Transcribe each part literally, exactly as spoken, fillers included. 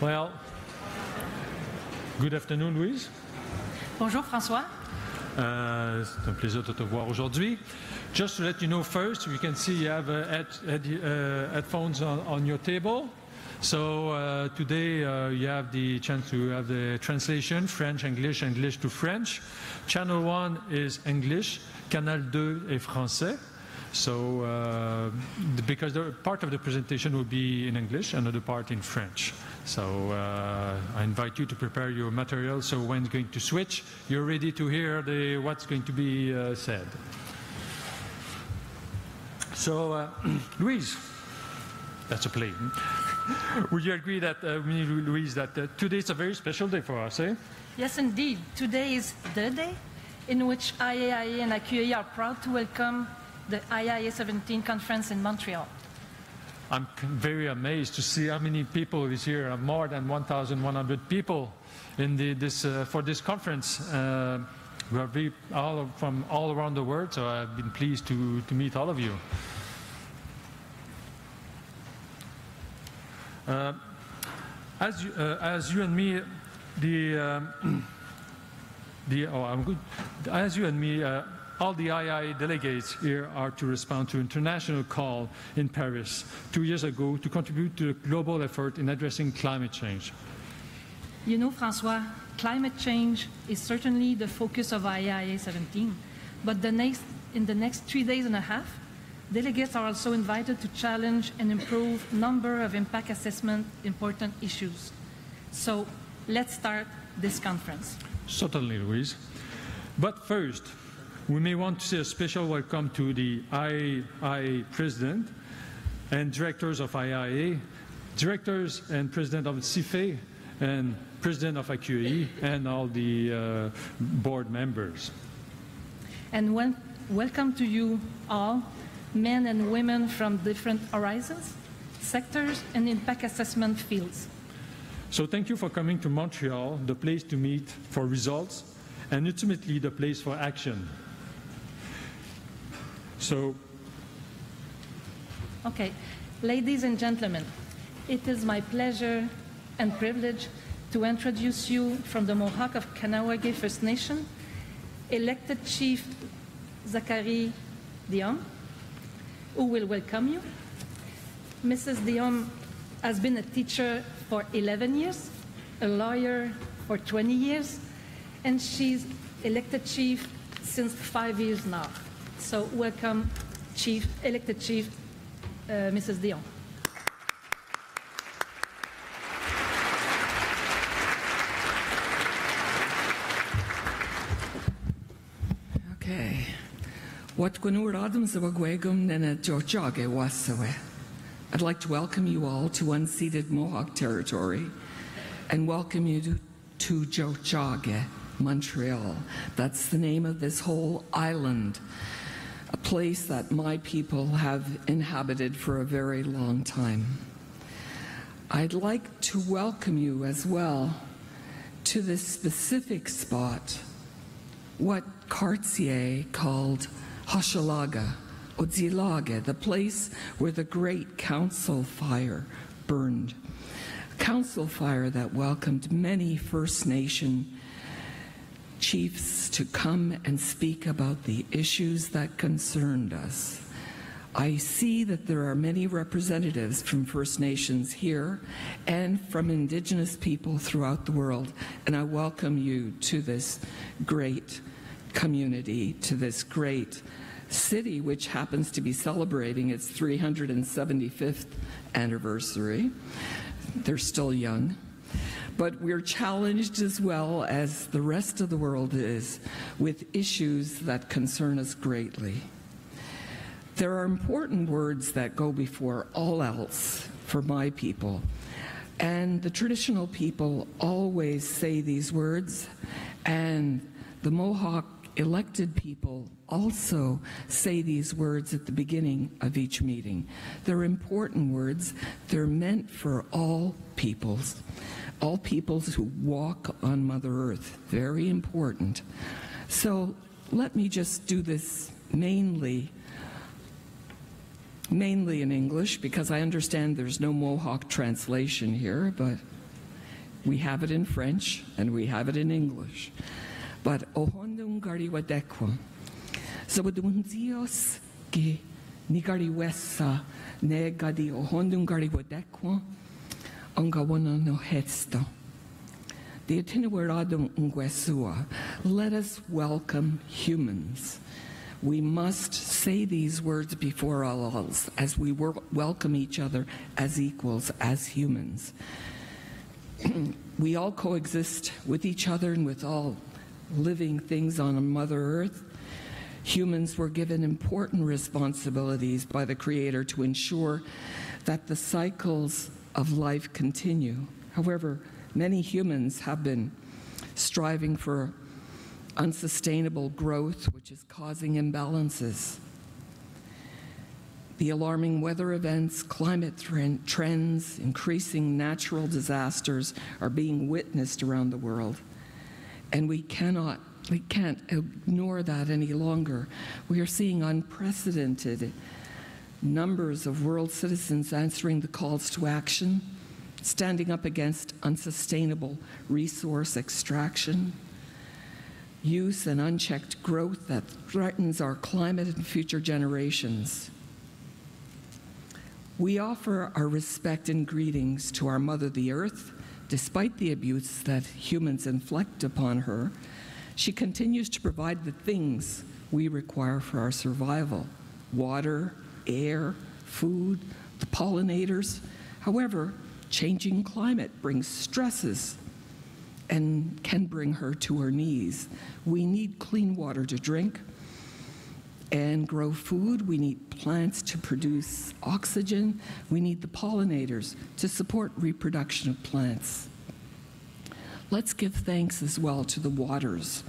Well, good afternoon, Louise. Bonjour, François. Uh, it's a pleasure to see you today. Just to let you know first, you can see you have uh, head, head, uh, headphones on, on your table. So uh, today uh, you have the chance to have the translation, French, English, English to French. Channel one is English, Canal two is Français. So uh, because the part of the presentation will be in English, another part in French. So uh, I invite you to prepare your material so when it's going to switch, you're ready to hear the, what's going to be uh, said. So uh, Louise, that's a plane. Would you agree that, uh, Louise, that uh, today is a very special day for us, eh? Yes, indeed. Today is the day in which I A I A and I Q A are proud to welcome the I A I A seventeen conference in Montreal. I'm very amazed to see how many people is here, more than one thousand one hundred people in the, this, uh, for this conference. Uh, we are all from all around the world, so I've been pleased to, to meet all of you. Uh, as, you, uh, as you and me, the, uh, the oh, I'm good. As you and me, uh, all the I A I A delegates here are to respond to international call in Paris two years ago to contribute to the global effort in addressing climate change. You know, François, climate change is certainly the focus of I A I A seventeen, but the next, in the next three days and a half, delegates are also invited to challenge and improve a number of impact assessment important issues. So let's start this conference. Certainly, Louise. But first, we may want to say a special welcome to the I A I A President and Directors of I A I A, Directors and President of C I F E, and President of I Q A E, and all the uh, board members. And when, welcome to you all, men and women from different horizons, sectors, and impact assessment fields. So thank you for coming to Montreal, the place to meet for results, and ultimately the place for action. So... Okay, ladies and gentlemen, it is my pleasure and privilege to introduce you from the Mohawk of Kahnawake First Nation, elected Chief Zachary Deom, who will welcome you. Missus Deom has been a teacher for eleven years, a lawyer for twenty years, and she's elected chief since five years now. So welcome, Chief, elected Chief, uh, Missus Deom. Okay. I'd like to welcome you all to unceded Mohawk territory and welcome you to Tiohtià:ke, Montreal. That's the name of this whole island, a place that my people have inhabited for a very long time. I'd like to welcome you as well to this specific spot, what Cartier called Hochelaga Odzilaga, the place where the great council fire burned. A council fire that welcomed many First Nation chiefs to come and speak about the issues that concerned us. I see that there are many representatives from First Nations here and from Indigenous people throughout the world, and I welcome you to this great community, to this great city, which happens to be celebrating its three hundred seventy-fifth anniversary. They're still young. But we're challenged, as well as the rest of the world is, with issues that concern us greatly. There are important words that go before all else for my people. And the traditional people always say these words, and the Mohawk elected people also say these words at the beginning of each meeting. They're important words. They're meant for all peoples, all peoples who walk on Mother Earth. Very important. So let me just do this mainly, mainly in English, because I understand there's no Mohawk translation here, but We have it in French, and we have it in English. But ohondung gariwadekwa, sabadunzios ki nigariwesa ne gadi ohondung gariwadekwa, ongawana no hetsta. The itineradum unguesua, let us welcome humans. We must say these words before all else, as we welcome each other as equals, as humans. We all coexist with each other and with all living things on Mother Earth. Humans were given important responsibilities by the Creator to ensure that the cycles of life continue. However, many humans have been striving for unsustainable growth, which is causing imbalances. The alarming weather events, climate trends, increasing natural disasters are being witnessed around the world. And we cannot, we can't ignore that any longer. We are seeing unprecedented numbers of world citizens answering the calls to action, standing up against unsustainable resource extraction, use and unchecked growth that threatens our climate and future generations. We offer our respect and greetings to our Mother the Earth. Despite the abuse that humans inflict upon her, she continues to provide the things we require for our survival: water, air, food, the pollinators. However, changing climate brings stresses and can bring her to her knees. We need clean water to drink and grow food. We need plants to produce oxygen. We need the pollinators to support reproduction of plants. Let's give thanks as well to the waters.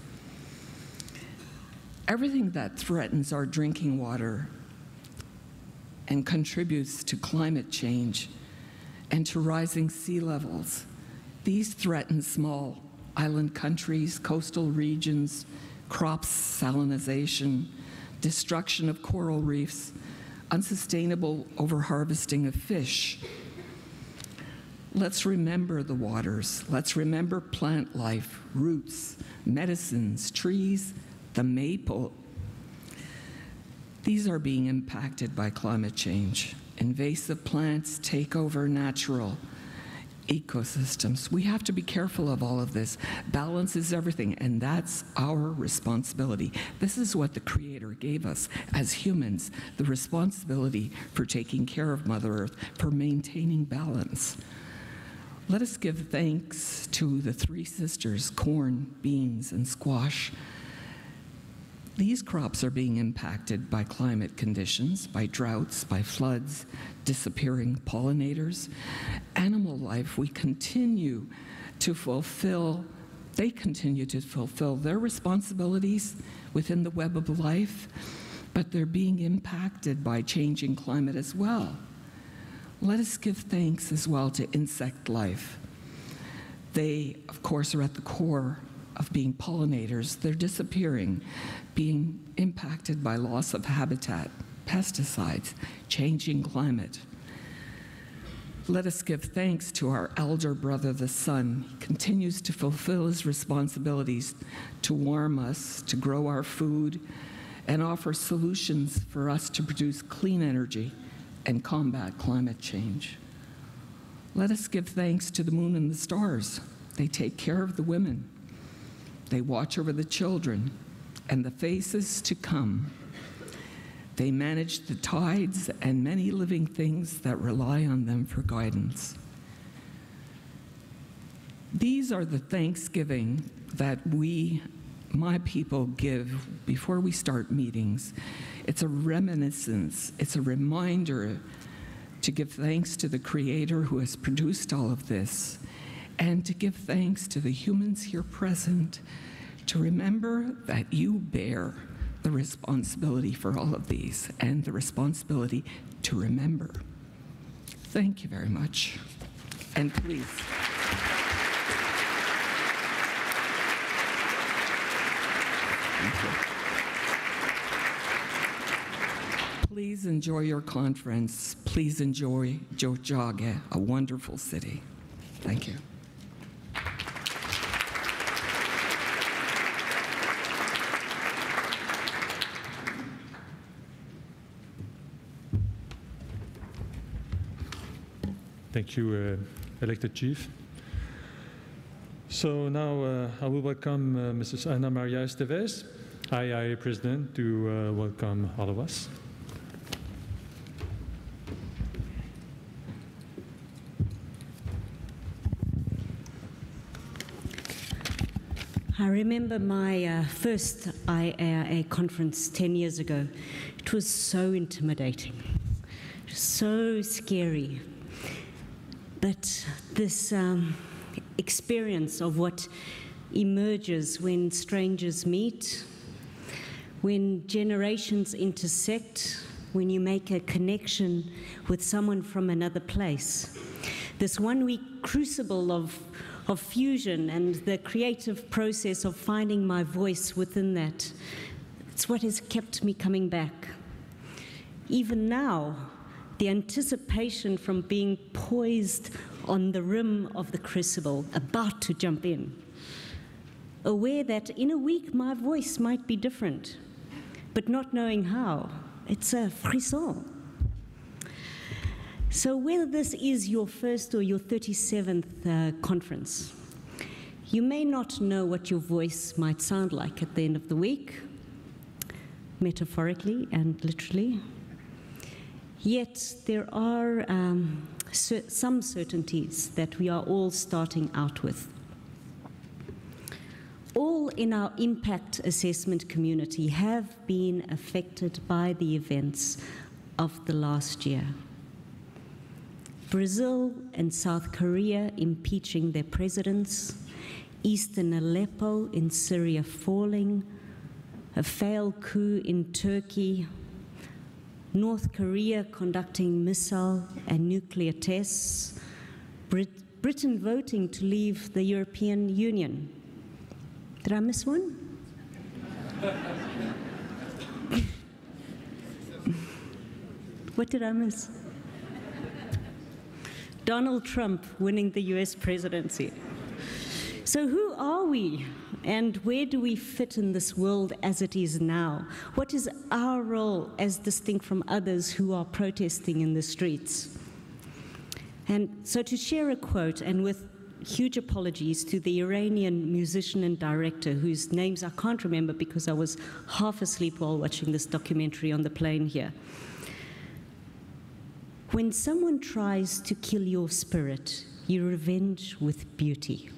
Everything that threatens our drinking water and contributes to climate change and to rising sea levels. These threaten small island countries, coastal regions, crops, salinization, destruction of coral reefs, unsustainable overharvesting of fish. Let's remember the waters. Let's remember plant life, roots, medicines, trees, the maple. These are being impacted by climate change. Invasive plants take over natural ecosystems. We have to be careful of all of this. Balance is everything, and that's our responsibility. This is what the Creator gave us as humans, the responsibility for taking care of Mother Earth, for maintaining balance. Let us give thanks to the three sisters, corn, beans, and squash. These crops are being impacted by climate conditions, by droughts, by floods, disappearing pollinators. Animal life, we continue to fulfill, they continue to fulfill their responsibilities within the web of life, but they're being impacted by changing climate as well. Let us give thanks as well to insect life. They, of course, are at the core of being pollinators. They're disappearing, being impacted by loss of habitat, pesticides, changing climate. Let us give thanks to our elder brother, the sun. He continues to fulfill his responsibilities to warm us, to grow our food, and offer solutions for us to produce clean energy and combat climate change. Let us give thanks to the moon and the stars. They take care of the women. They watch over the children and the faces to come. They manage the tides and many living things that rely on them for guidance. These are the thanksgiving that we, my people, give before we start meetings. It's a reminiscence, it's a reminder to give thanks to the Creator who has produced all of this, and to give thanks to the humans here present, to remember that you bear the responsibility for all of these, and the responsibility to remember. Thank you very much, and please. Please enjoy your conference. Please enjoy Tiohtià:ke, a wonderful city. Thank you. Thank you, uh, elected Chief. So now uh, I will welcome uh, Missus Ana Maria Esteves, I A I A President, to uh, welcome all of us. I remember my uh, first I A I A conference ten years ago. It was so intimidating, so scary. But this um, experience of what emerges when strangers meet, when generations intersect, when you make a connection with someone from another place. This one-week crucible of of fusion and the creative process of finding my voice within that. It's what has kept me coming back. Even now, the anticipation from being poised on the rim of the crucible, about to jump in, aware that in a week my voice might be different, but not knowing how, it's a frisson. So whether this is your first or your thirty-seventh uh, conference, you may not know what your voice might sound like at the end of the week, metaphorically and literally. Yet there are um, cer- some certainties that we are all starting out with. All in our impact assessment community have been affected by the events of the last year. Brazil and South Korea impeaching their presidents, Eastern Aleppo in Syria falling, a failed coup in Turkey, North Korea conducting missile and nuclear tests, Brit- Britain voting to leave the European Union. Did I miss one? What did I miss? Donald Trump winning the U S presidency. So who are we, and where do we fit in this world as it is now? What is our role as distinct from others who are protesting in the streets? And so to share a quote, and with huge apologies to the Iranian musician and director, whose names I can't remember because I was half asleep while watching this documentary on the plane here. When someone tries to kill your spirit, you revenge with beauty.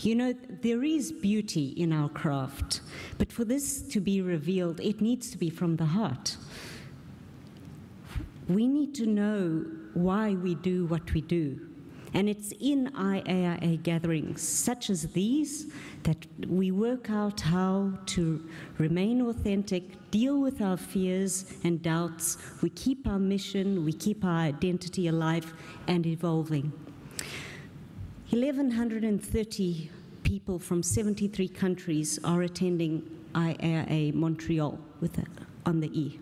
You know, there is beauty in our craft, but for this to be revealed, it needs to be from the heart. We need to know why we do what we do. And it's in I A I A gatherings such as these that we work out how to remain authentic, deal with our fears and doubts. We keep our mission, we keep our identity alive and evolving. eleven thirty people from seventy-three countries are attending I A I A Montreal with a, on the E.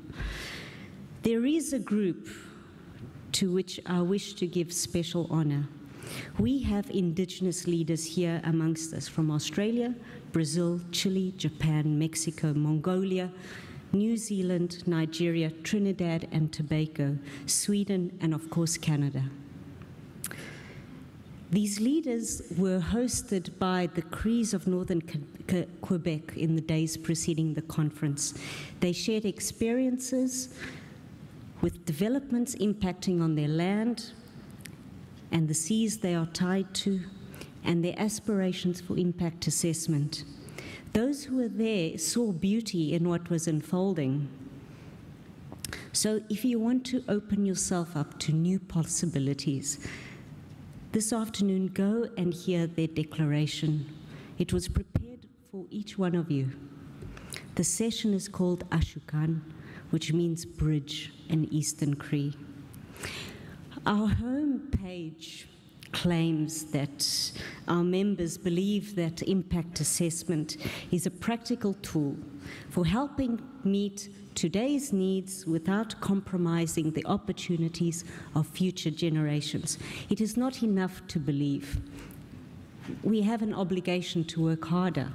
There is a group to which I wish to give special honor. We have indigenous leaders here amongst us from Australia, Brazil, Chile, Japan, Mexico, Mongolia, New Zealand, Nigeria, Trinidad and Tobago, Sweden, and of course Canada. These leaders were hosted by the Crees of Northern Quebec in the days preceding the conference. They shared experiences with developments impacting on their land, and the seas they are tied to, and their aspirations for impact assessment. Those who were there saw beauty in what was unfolding. So if you want to open yourself up to new possibilities, this afternoon go and hear their declaration. It was prepared for each one of you. The session is called Ashukan, which means bridge in Eastern Cree. Our home page claims that our members believe that impact assessment is a practical tool for helping meet today's needs without compromising the opportunities of future generations. It is not enough to believe. We have an obligation to work harder.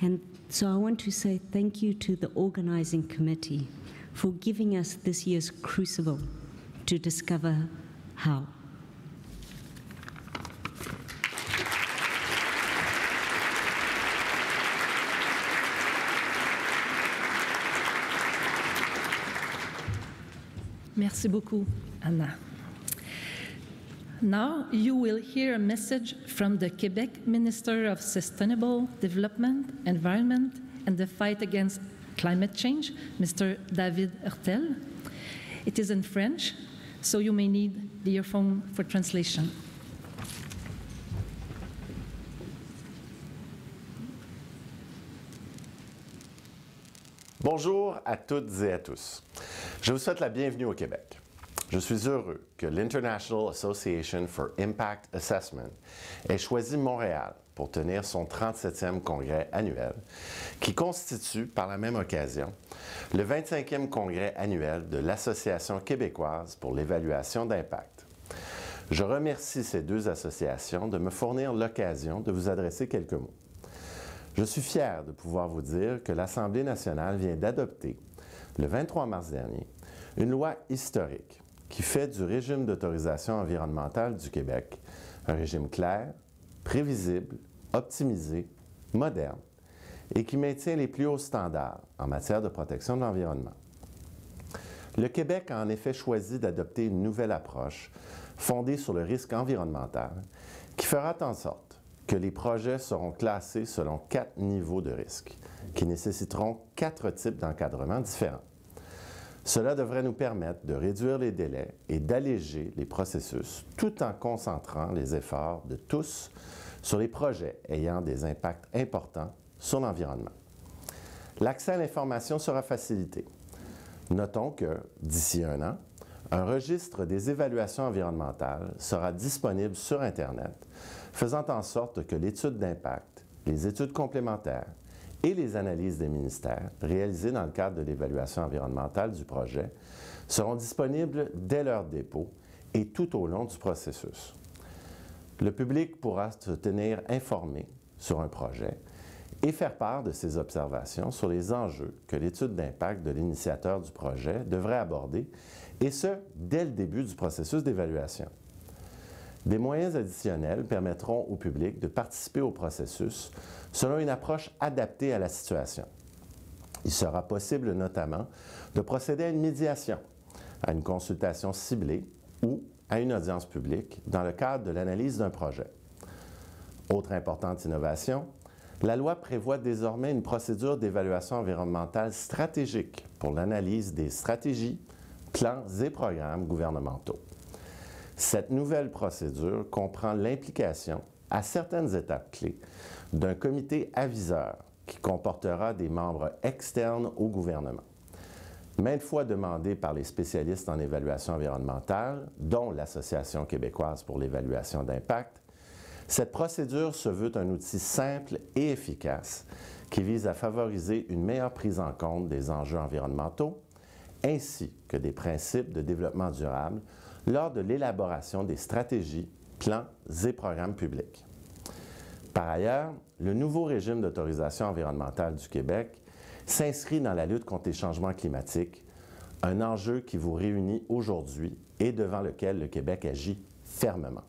And so I want to say thank you to the organizing committee for giving us this year's crucible to discover how. Merci beaucoup, Anna. Now you will hear a message from the Quebec Minister of Sustainable Development, Environment and the Fight Against Climate Change, Mister David Hurtel. It is in French, so you may need the earphone for translation. Bonjour à toutes et à tous. Je vous souhaite la bienvenue au Québec. Je suis heureux que l'International Association for Impact Assessment ait choisi Montréal pour tenir son trente-septième congrès annuel, qui constitue, par la même occasion, le vingt-cinquième congrès annuel de l'Association québécoise pour l'évaluation d'impact. Je remercie ces deux associations de me fournir l'occasion de vous adresser quelques mots. Je suis fier de pouvoir vous dire que l'Assemblée nationale vient d'adopter, le vingt-trois mars dernier, une loi historique qui fait du régime d'autorisation environnementale du Québec un régime clair, prévisible, optimisé, moderne et qui maintient les plus hauts standards en matière de protection de l'environnement. Le Québec a en effet choisi d'adopter une nouvelle approche fondée sur le risque environnemental qui fera en sorte que les projets seront classés selon quatre niveaux de risque qui nécessiteront quatre types d'encadrement différents. Cela devrait nous permettre de réduire les délais et d'alléger les processus, tout en concentrant les efforts de tous sur les projets ayant des impacts importants sur l'environnement. L'accès à l'information sera facilité. Notons que, d'ici un an, un registre des évaluations environnementales sera disponible sur Internet, faisant en sorte que l'étude d'impact, les études complémentaires, et les analyses des ministères réalisées dans le cadre de l'évaluation environnementale du projet seront disponibles dès leur dépôt et tout au long du processus. Le public pourra se tenir informé sur un projet et faire part de ses observations sur les enjeux que l'étude d'impact de l'initiateur du projet devrait aborder, et ce, dès le début du processus d'évaluation. Des moyens additionnels permettront au public de participer au processus selon une approche adaptée à la situation. Il sera possible notamment de procéder à une médiation, à une consultation ciblée ou à une audience publique dans le cadre de l'analyse d'un projet. Autre importante innovation, la loi prévoit désormais une procédure d'évaluation environnementale stratégique pour l'analyse des stratégies, plans et programmes gouvernementaux. Cette nouvelle procédure comprend l'implication, à certaines étapes clés, d'un comité aviseur qui comportera des membres externes au gouvernement. Maintes fois demandé par les spécialistes en évaluation environnementale, dont l'Association québécoise pour l'évaluation d'impact, cette procédure se veut un outil simple et efficace qui vise à favoriser une meilleure prise en compte des enjeux environnementaux ainsi que des principes de développement durable lors de l'élaboration des stratégies, plans et programmes publics. Par ailleurs, le nouveau régime d'autorisation environnementale du Québec s'inscrit dans la lutte contre les changements climatiques, un enjeu qui vous réunit aujourd'hui et devant lequel le Québec agit fermement.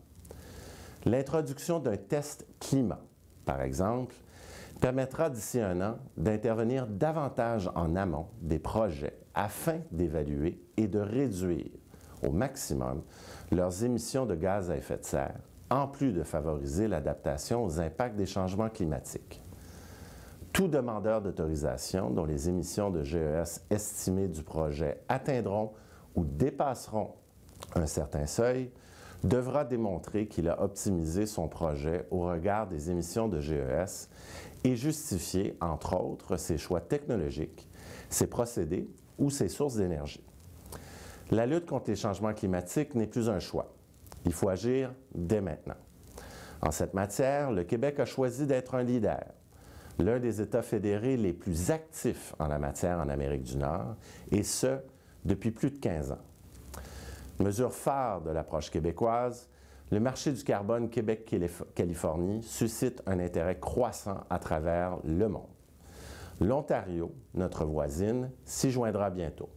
L'introduction d'un test climat, par exemple, permettra d'ici un an d'intervenir davantage en amont des projets afin d'évaluer et de réduire au maximum leurs émissions de gaz à effet de serre, en plus de favoriser l'adaptation aux impacts des changements climatiques. Tout demandeur d'autorisation dont les émissions de G E S estimées du projet atteindront ou dépasseront un certain seuil devra démontrer qu'il a optimisé son projet au regard des émissions de G E S et justifier, entre autres, ses choix technologiques, ses procédés ou ses sources d'énergie. La lutte contre les changements climatiques n'est plus un choix. Il faut agir dès maintenant. En cette matière, le Québec a choisi d'être un leader, l'un des États fédérés les plus actifs en la matière en Amérique du Nord, et ce, depuis plus de quinze ans. Mesure phare de l'approche québécoise, le marché du carbone Québec-Californie suscite un intérêt croissant à travers le monde. L'Ontario, notre voisine, s'y joindra bientôt.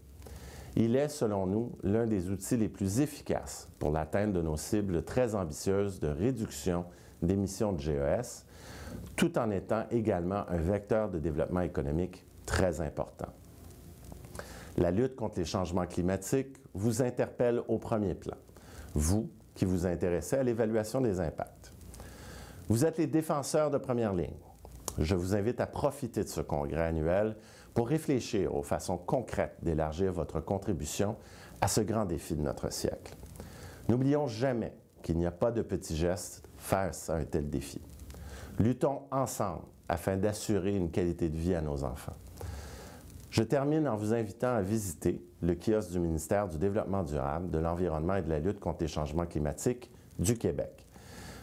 Il est, selon nous, l'un des outils les plus efficaces pour l'atteinte de nos cibles très ambitieuses de réduction d'émissions de G E S, tout en étant également un vecteur de développement économique très important. La lutte contre les changements climatiques vous interpelle au premier plan, vous qui vous intéressez à l'évaluation des impacts. Vous êtes les défenseurs de première ligne. Je vous invite à profiter de ce congrès annuel pour réfléchir aux façons concrètes d'élargir votre contribution à ce grand défi de notre siècle. N'oublions jamais qu'il n'y a pas de petits gestes face à un tel défi. Luttons ensemble afin d'assurer une qualité de vie à nos enfants. Je termine en vous invitant à visiter le kiosque du ministère du Développement durable, de l'Environnement et de la lutte contre les changements climatiques du Québec.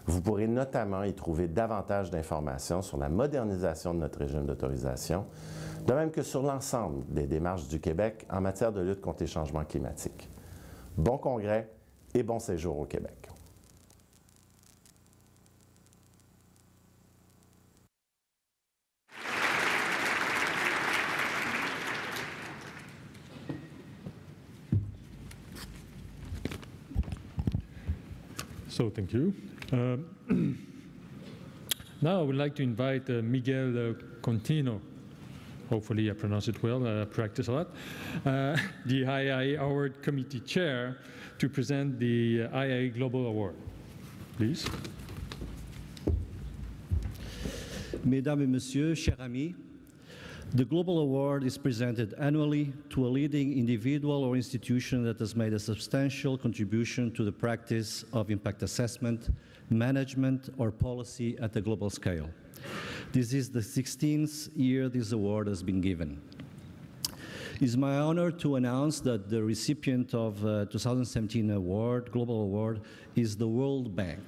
Vous pourrez notamment y trouver davantage d'informations sur la modernisation de notre régime d'autorisation, de même que sur l'ensemble des démarches du Québec en matière de lutte contre les changements climatiques. Bon congrès et bon séjour au Québec. So, thank you. Uh, now I would like to invite uh, Miguel uh, Contino, hopefully I pronounce it well, I uh, practice a lot, uh, the I A I A Award Committee Chair, to present the uh, I A I A Global Award. Please. Mesdames et messieurs, chers amis, the Global Award is presented annually to a leading individual or institution that has made a substantial contribution to the practice of impact assessment, management, or policy at the global scale. This is the sixteenth year this award has been given. It's my honor to announce that the recipient of the twenty seventeen award, Global Award, is the World Bank.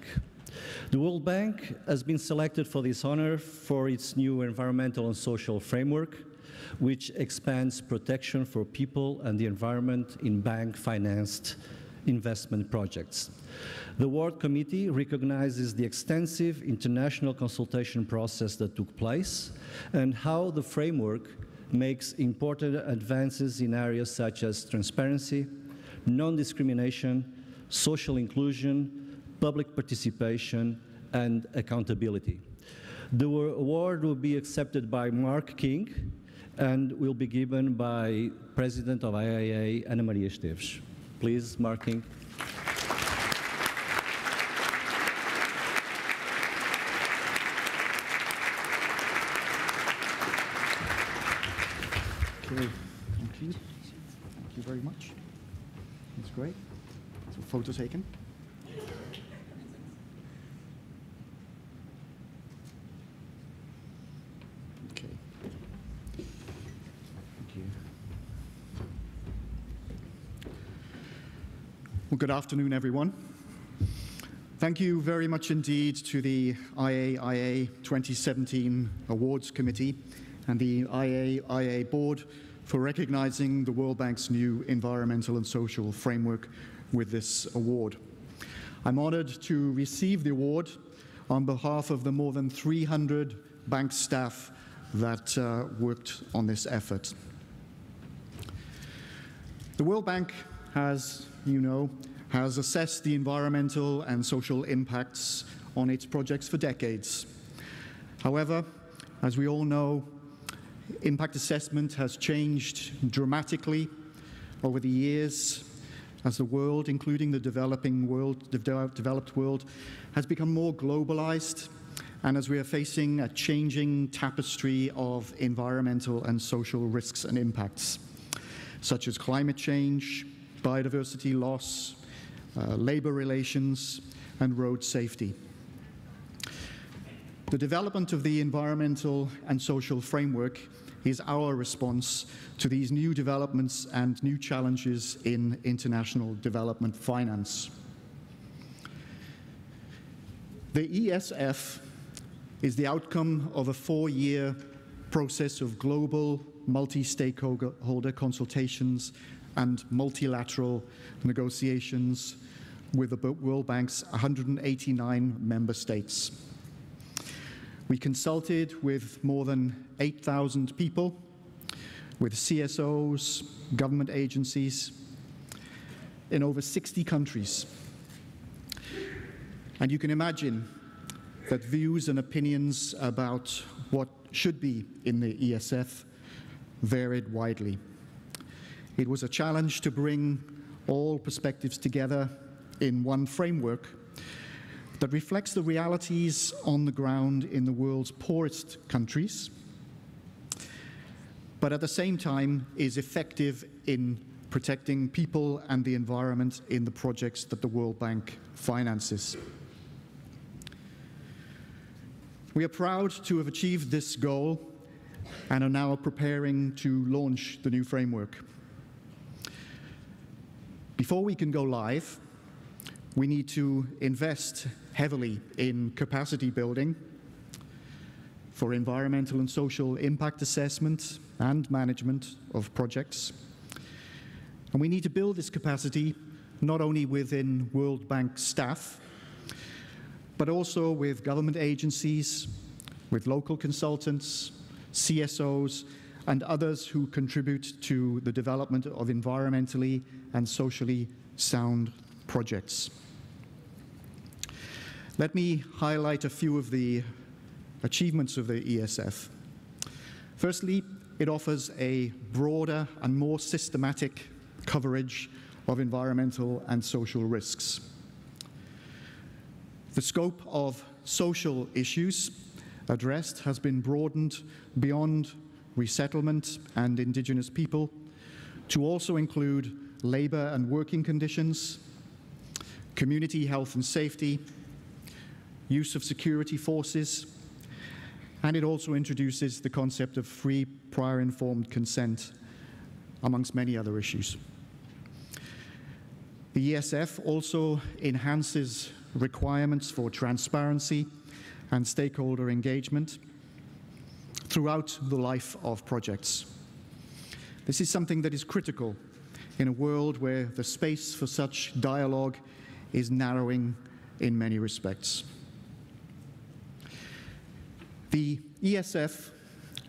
The World Bank has been selected for this honor for its new environmental and social framework, which expands protection for people and the environment in bank-financed investment projects. The Award Committee recognizes the extensive international consultation process that took place and how the framework makes important advances in areas such as transparency, non-discrimination, social inclusion, public participation, and accountability. The award will be accepted by Mark King and will be given by President of I A I A, Ana Maria Esteves. Please, Mark King. Okay. Thank you. Thank you very much. That's great. So, photo taken. Well, good afternoon, everyone. Thank you very much indeed to the I A I A twenty seventeen Awards Committee and the I A I A Board for recognizing the World Bank's new environmental and social framework with this award. I'm honored to receive the award on behalf of the more than three hundred bank staff that uh, worked on this effort. The World Bank has, you know, has assessed the environmental and social impacts on its projects for decades. However, as we all know, impact assessment has changed dramatically over the years as the world, including the developing world, the developed world, has become more globalized, and as we are facing a changing tapestry of environmental and social risks and impacts, such as climate change, biodiversity loss, uh, labor relations, and road safety. The development of the environmental and social framework is our response to these new developments and new challenges in international development finance. The E S F is the outcome of a four-year process of global multi-stakeholder consultations and multilateral negotiations with the World Bank's one hundred eighty-nine member states. We consulted with more than eight thousand people. with C S Os, government agencies in over sixty countries. And you can imagine that views and opinions about what should be in the E S F varied widely. It was a challenge to bring all perspectives together in one framework that reflects the realities on the ground in the world's poorest countries, but at the same time is effective in protecting people and the environment in the projects that the World Bank finances. We are proud to have achieved this goal and are now preparing to launch the new framework. Before we can go live, we need to invest heavily in capacity building for environmental and social impact assessment and management of projects. And we need to build this capacity not only within World Bank staff, but also with government agencies, with local consultants, C S Os, and others who contribute to the development of environmentally and socially sound projects. Let me highlight a few of the achievements of the E S F. Firstly, it offers a broader and more systematic coverage of environmental and social risks. The scope of social issues addressed has been broadened beyond resettlement and indigenous people to also include labor and working conditions, community health and safety, use of security forces, and it also introduces the concept of free, prior informed consent, amongst many other issues. The E S F also enhances requirements for transparency and stakeholder engagement throughout the life of projects. This is something that is critical in a world where the space for such dialogue is narrowing in many respects. The E S F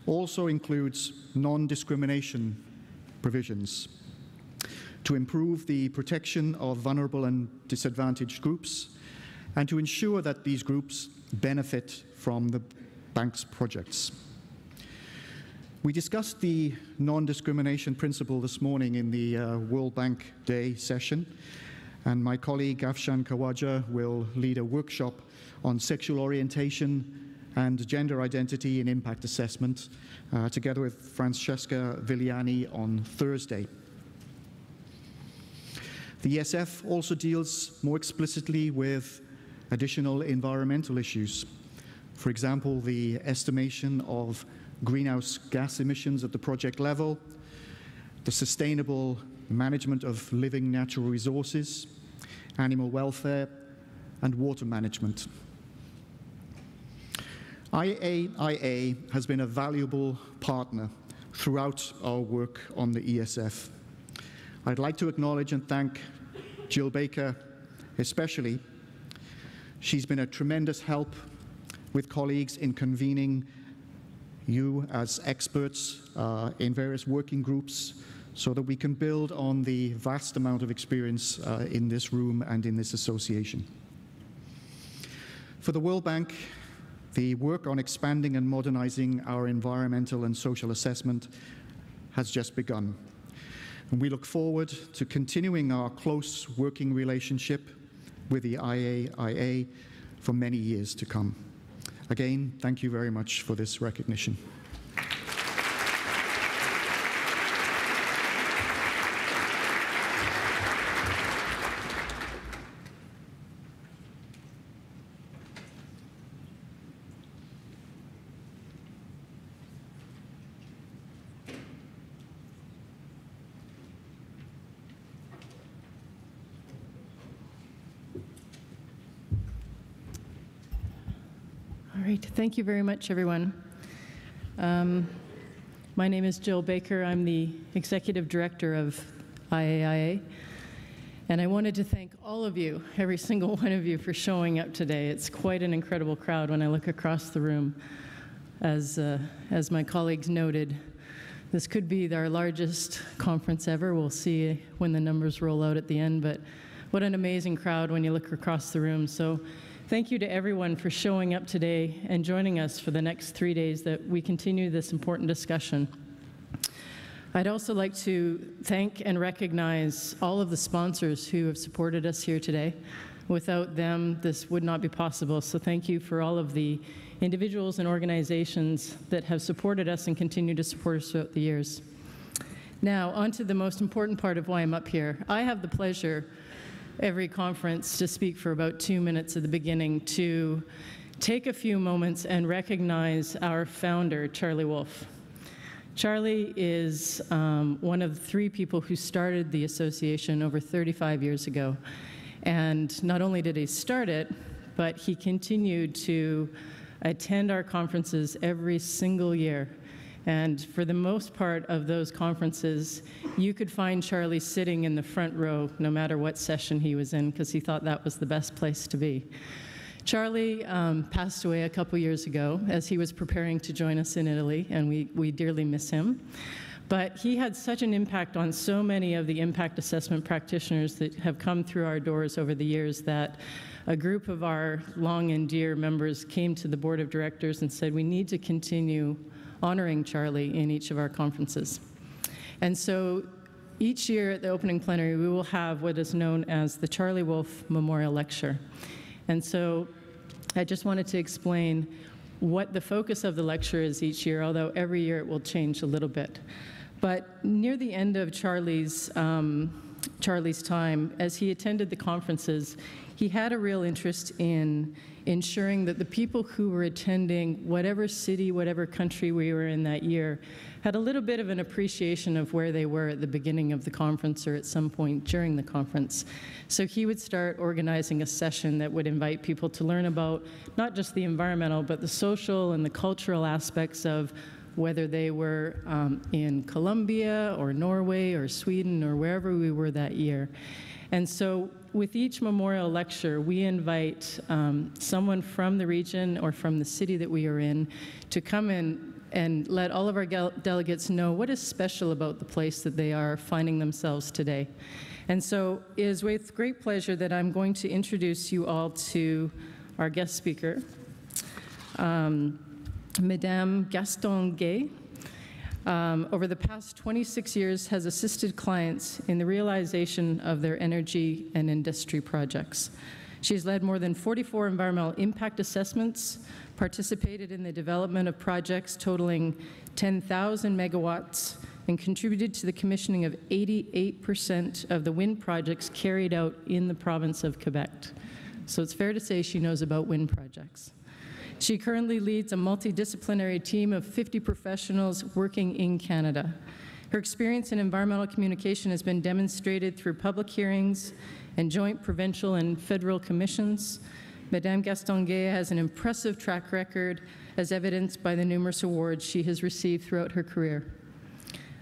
also includes non-discrimination provisions to improve the protection of vulnerable and disadvantaged groups and to ensure that these groups benefit from the bank's projects. We discussed the non-discrimination principle this morning in the uh, World Bank Day session, and my colleague Afshan Khawaja will lead a workshop on sexual orientation and gender identity in impact assessment, uh, together with Francesca Viliani on Thursday. The E S F also deals more explicitly with additional environmental issues. For example, the estimation of greenhouse gas emissions at the project level, the sustainable management of living natural resources, animal welfare, and water management. I A I A has been a valuable partner throughout our work on the E S F. I'd like to acknowledge and thank Jill Baker especially. She's been a tremendous help with colleagues in convening you as experts uh, in various working groups so that we can build on the vast amount of experience uh, in this room and in this association. For the World Bank, the work on expanding and modernizing our environmental and social assessment has just begun. And we look forward to continuing our close working relationship with the I A I A for many years to come. Again, thank you very much for this recognition. Thank you very much, everyone. Um, my name is Jill Baker. I'm the Executive Director of I A I A. And I wanted to thank all of you, every single one of you, for showing up today. It's quite an incredible crowd when I look across the room. As, uh, as my colleagues noted, This could be our largest conference ever. We'll see when the numbers roll out at the end, but what an amazing crowd when you look across the room. So thank you to everyone for showing up today and joining us for the next three days that we continue this important discussion. I'd also like to thank and recognize all of the sponsors who have supported us here today. Without them, this would not be possible. So thank you for all of the individuals and organizations that have supported us and continue to support us throughout the years. Now, on to the most important part of why I'm up here. I have the pleasure every conference to speak for about two minutes at the beginning to take a few moments and recognize our founder, Charlie Wolfe. Charlie is um, one of three people who started the association over thirty-five years ago. And not only did he start it, but he continued to attend our conferences every single year. And for the most part of those conferences, you could find Charlie sitting in the front row no matter what session he was in, because he thought that was the best place to be. Charlie um, passed away a couple years ago as he was preparing to join us in Italy, and we, we dearly miss him. But he had such an impact on so many of the impact assessment practitioners that have come through our doors over the years that a group of our long and dear members came to the board of directors and said, we need to continue honoring Charlie in each of our conferences. And so each year at the opening plenary, we will have what is known as the Charlie Wolfe Memorial Lecture. And so I just wanted to explain what the focus of the lecture is each year, although every year it will change a little bit. But near the end of Charlie's, um, Charlie's time, as he attended the conferences, he had a real interest in ensuring that the people who were attending whatever city, whatever country we were in that year, had a little bit of an appreciation of where they were at the beginning of the conference or at some point during the conference. So he would start organizing a session that would invite people to learn about not just the environmental, but the social and the cultural aspects of whether they were um, in Colombia or Norway or Sweden or wherever we were that year. And so with each memorial lecture, we invite um, someone from the region or from the city that we are in to come in and let all of our delegates know what is special about the place that they are finding themselves today. And so it is with great pleasure that I'm going to introduce you all to our guest speaker, um, Madame Castonguay. Um, over the past twenty-six years has assisted clients in the realization of their energy and industry projects. She's led more than forty-four environmental impact assessments, participated in the development of projects totaling ten thousand megawatts, and contributed to the commissioning of eighty-eight percent of the wind projects carried out in the province of Quebec. So it's fair to say she knows about wind projects. She currently leads a multidisciplinary team of fifty professionals working in Canada. Her experience in environmental communication has been demonstrated through public hearings and joint provincial and federal commissions. Madame Castonguay has an impressive track record, as evidenced by the numerous awards she has received throughout her career.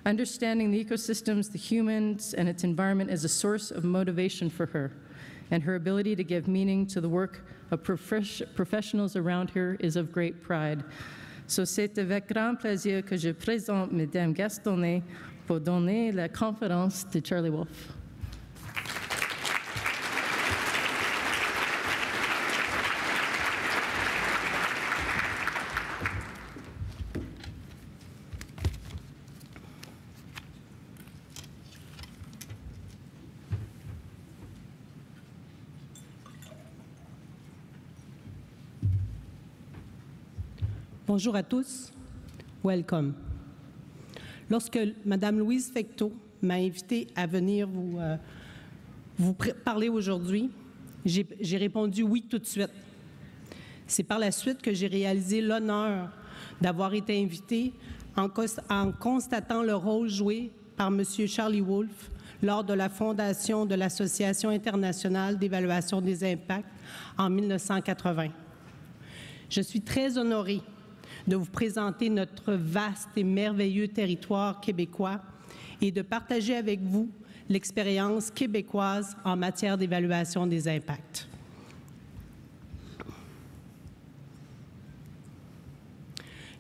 Understanding the ecosystems, the humans, and its environment is a source of motivation for her, and her ability to give meaning to the work of prof- professionals around her is of great pride. So c'est avec grand plaisir que je présente Madame Castonguay pour donner la conférence de Charlie Wolfe. Bonjour à tous. Welcome. Lorsque Madame Louise Fecteau m'a invitée à venir vous, euh, vous parler aujourd'hui, j'ai répondu oui tout de suite. C'est par la suite que j'ai réalisé l'honneur d'avoir été invitée en, en constatant le rôle joué par M. Charlie Wolfe lors de la fondation de l'Association internationale d'évaluation des impacts en mille neuf cent quatre-vingt. Je suis très honorée de vous présenter notre vaste et merveilleux territoire québécois et de partager avec vous l'expérience québécoise en matière d'évaluation des impacts.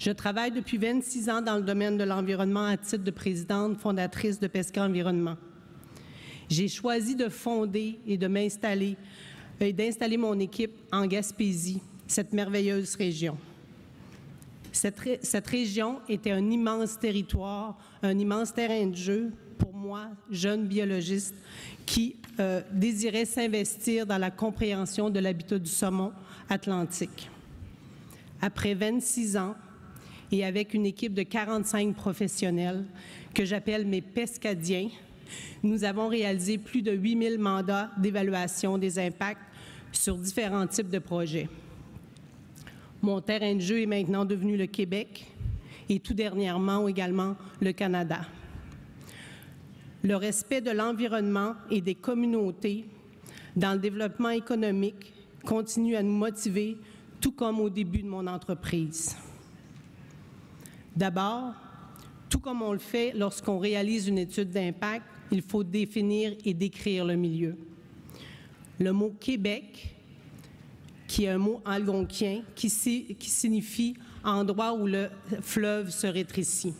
Je travaille depuis vingt-six ans dans le domaine de l'environnement à titre de présidente fondatrice de Pesca Environnement. J'ai choisi de fonder et de m'installer et d'installer mon équipe en Gaspésie, cette merveilleuse région. Cette, ré cette région était un immense territoire, un immense terrain de jeu pour moi, jeune biologiste, qui euh, désirait s'investir dans la compréhension de l'habitat du saumon atlantique. Après vingt-six ans, et avec une équipe de quarante-cinq professionnels, que j'appelle mes pescadiens, nous avons réalisé plus de huit mille mandats d'évaluation des impacts sur différents types de projets. Mon terrain de jeu est maintenant devenu le Québec et tout dernièrement également le Canada. Le respect de l'environnement et des communautés dans le développement économique continue à nous motiver, tout comme au début de mon entreprise. D'abord, tout comme on le fait lorsqu'on réalise une étude d'impact, il faut définir et décrire le milieu. Le mot « Québec », qui est un mot algonquien, qui, qui signifie « endroit où le fleuve se rétrécit ».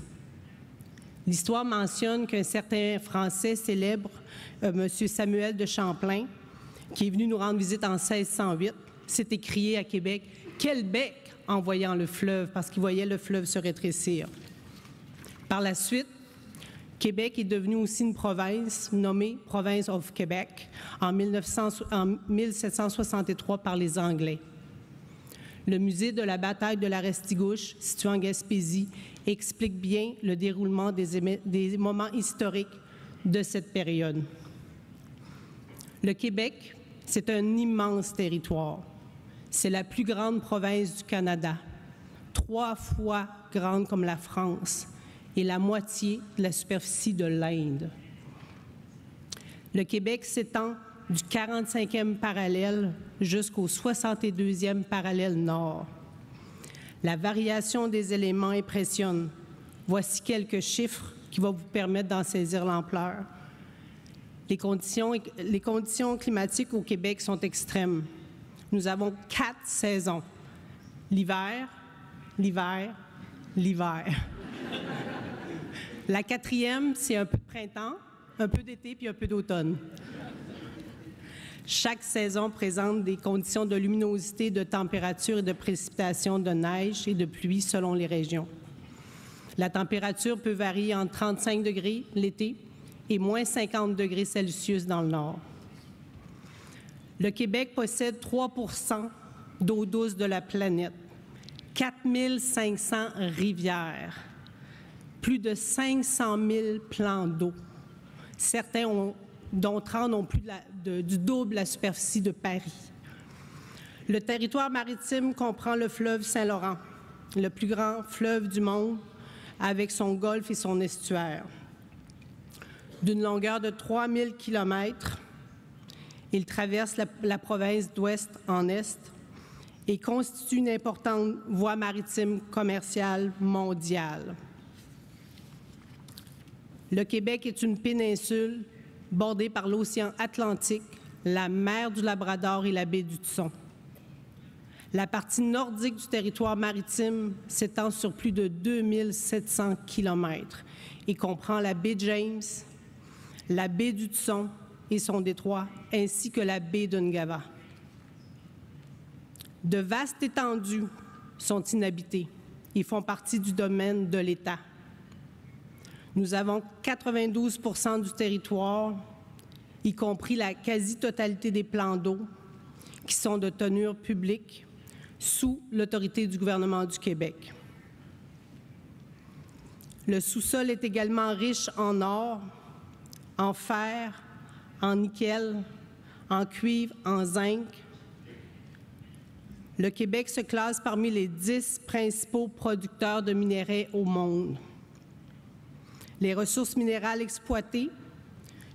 L'histoire mentionne qu'un certain Français célèbre, euh, M. Samuel de Champlain, qui est venu nous rendre visite en seize cent huit, s'est écrié à Québec « Quel bec !» en voyant le fleuve, parce qu'il voyait le fleuve se rétrécir. Par la suite, Québec est devenu aussi une province nommée « Province of Québec » en mille sept cent soixante-trois par les Anglais. Le musée de la bataille de la Restigouche, situé en Gaspésie, explique bien le déroulement des, des moments historiques de cette période. Le Québec, c'est un immense territoire. C'est la plus grande province du Canada, trois fois grande comme la France et la moitié de la superficie de l'Inde. Le Québec s'étend du quarante-cinquième parallèle jusqu'au soixante-deuxième parallèle nord. La variation des éléments impressionne. Voici quelques chiffres qui vont vous permettre d'en saisir l'ampleur. Les conditions, les conditions climatiques au Québec sont extrêmes. Nous avons quatre saisons, l'hiver, l'hiver, l'hiver. La quatrième, c'est un peu de printemps, un peu d'été puis un peu d'automne. Chaque saison présente des conditions de luminosité, de température et de précipitation de neige et de pluie selon les régions. La température peut varier entre trente-cinq degrés l'été et moins cinquante degrés Celsius dans le nord. Le Québec possède trois pour cent d'eau douce de la planète, quatre mille cinq cents rivières, plus de cinq cent mille plans d'eau. Certains, ont, dont trente, ont plus de la, de, du double la superficie de Paris. Le territoire maritime comprend le fleuve Saint-Laurent, le plus grand fleuve du monde, avec son golfe et son estuaire. D'une longueur de trois mille kilomètres, il traverse la, la province d'ouest en est et constitue une importante voie maritime commerciale mondiale. Le Québec est une péninsule bordée par l'océan Atlantique, la mer du Labrador et la baie du Tusson. La partie nordique du territoire maritime s'étend sur plus de deux mille sept cents kilomètres et comprend la baie James, la baie du Tusson, et son détroit, ainsi que la baie d'Ungava. De vastes étendues sont inhabitées et font partie du domaine de l'État. Nous avons quatre-vingt-douze pour cent du territoire, y compris la quasi-totalité des plans d'eau, qui sont de tenure publique, sous l'autorité du gouvernement du Québec. Le sous-sol est également riche en or, en fer, en nickel, en cuivre, en zinc. Le Québec se classe parmi les dix principaux producteurs de minerais au monde. Les ressources minérales exploitées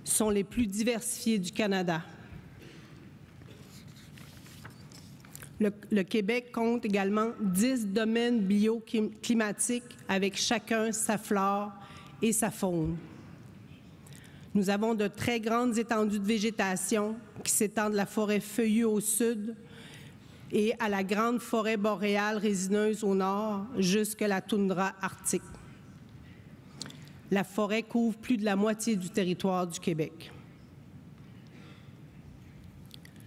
sont les plus diversifiées du Canada. Le, le Québec compte également dix domaines bioclimatiques avec chacun sa flore et sa faune. Nous avons de très grandes étendues de végétation qui s'étendent de la forêt feuillue au sud et à la grande forêt boréale résineuse au nord jusqu'à la toundra arctique. La forêt couvre plus de la moitié du territoire du Québec.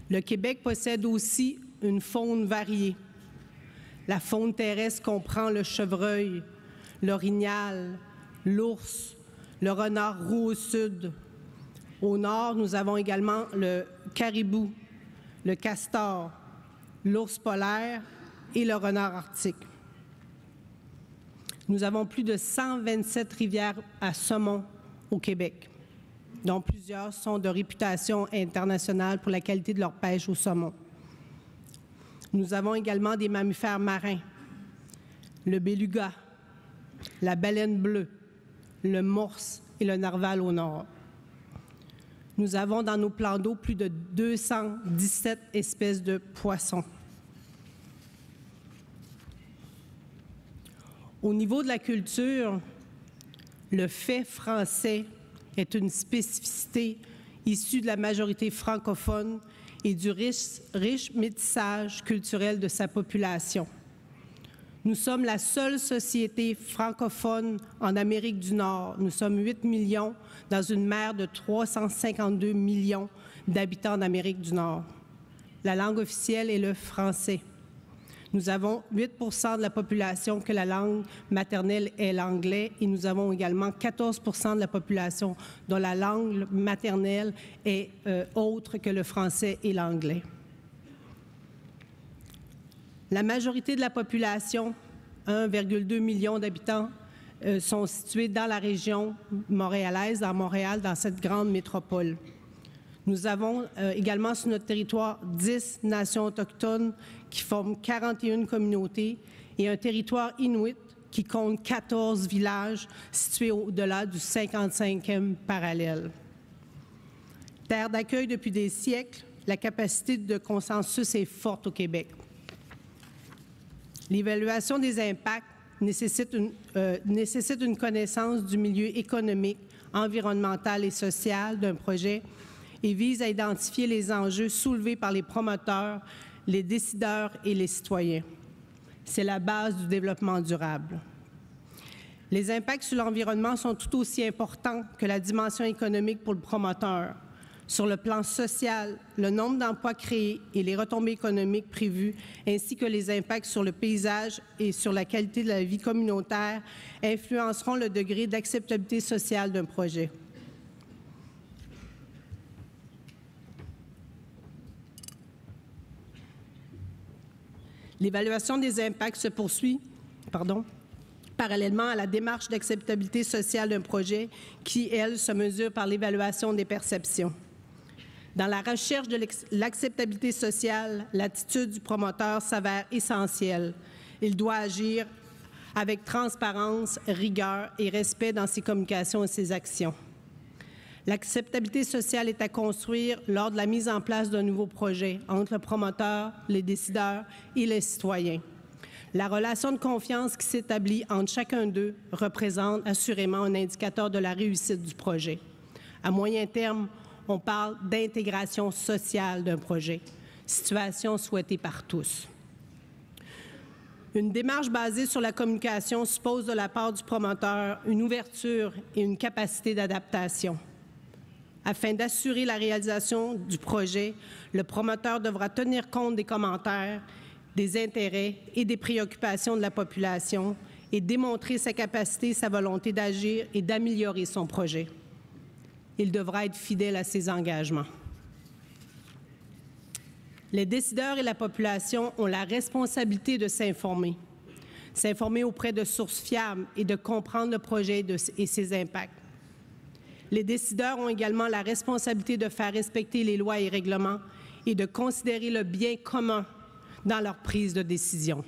Le Québec possède aussi une faune variée. La faune terrestre comprend le chevreuil, l'orignal, l'ours, le renard roux au sud. Au nord, nous avons également le caribou, le castor, l'ours polaire et le renard arctique. Nous avons plus de cent vingt-sept rivières à saumon au Québec, dont plusieurs sont de réputation internationale pour la qualité de leur pêche au saumon. Nous avons également des mammifères marins, le beluga, la baleine bleue, le morse et le narval au nord. Nous avons dans nos plans d'eau plus de deux cent dix-sept espèces de poissons. Au niveau de la culture, le fait français est une spécificité issue de la majorité francophone et du riche, riche métissage culturel de sa population. Nous sommes la seule société francophone en Amérique du Nord. Nous sommes huit millions dans une mer de trois cent cinquante-deux millions d'habitants d'Amérique du Nord. La langue officielle est le français. Nous avons huit pour cent de la population que la langue maternelle est l'anglais et nous avons également quatorze pour cent de la population dont la langue maternelle est euh, autre que le français et l'anglais. La majorité de la population, un virgule deux million d'habitants, euh, sont situés dans la région montréalaise, dans Montréal, dans cette grande métropole. Nous avons euh, également sur notre territoire dix nations autochtones qui forment quarante et une communautés et un territoire inuit qui compte quatorze villages situés au-delà du cinquante-cinquième parallèle. Terre d'accueil depuis des siècles, la capacité de consensus est forte au Québec. L'évaluation des impacts nécessite une, euh, nécessite une connaissance du milieu économique, environnemental et social d'un projet et vise à identifier les enjeux soulevés par les promoteurs, les décideurs et les citoyens. C'est la base du développement durable. Les impacts sur l'environnement sont tout aussi importants que la dimension économique pour le promoteur. Sur le plan social, le nombre d'emplois créés et les retombées économiques prévues, ainsi que les impacts sur le paysage et sur la qualité de la vie communautaire, influenceront le degré d'acceptabilité sociale d'un projet. L'évaluation des impacts se poursuit, pardon, parallèlement à la démarche d'acceptabilité sociale d'un projet qui, elle, se mesure par l'évaluation des perceptions. Dans la recherche de l'acceptabilité sociale, l'attitude du promoteur s'avère essentielle. Il doit agir avec transparence, rigueur et respect dans ses communications et ses actions. L'acceptabilité sociale est à construire lors de la mise en place d'un nouveau projet entre le promoteur, les décideurs et les citoyens. La relation de confiance qui s'établit entre chacun d'eux représente assurément un indicateur de la réussite du projet. À moyen terme, on parle d'intégration sociale d'un projet, situation souhaitée par tous. Une démarche basée sur la communication suppose de la part du promoteur une ouverture et une capacité d'adaptation. Afin d'assurer la réalisation du projet, le promoteur devra tenir compte des commentaires, des intérêts et des préoccupations de la population et démontrer sa capacité, sa volonté d'agir et d'améliorer son projet. Il devra être fidèle à ses engagements. Les décideurs et la population ont la responsabilité de s'informer, s'informer auprès de sources fiables et de comprendre le projet et ses impacts. Les décideurs ont également la responsabilité de faire respecter les lois et règlements et de considérer le bien commun dans leur prise de décision.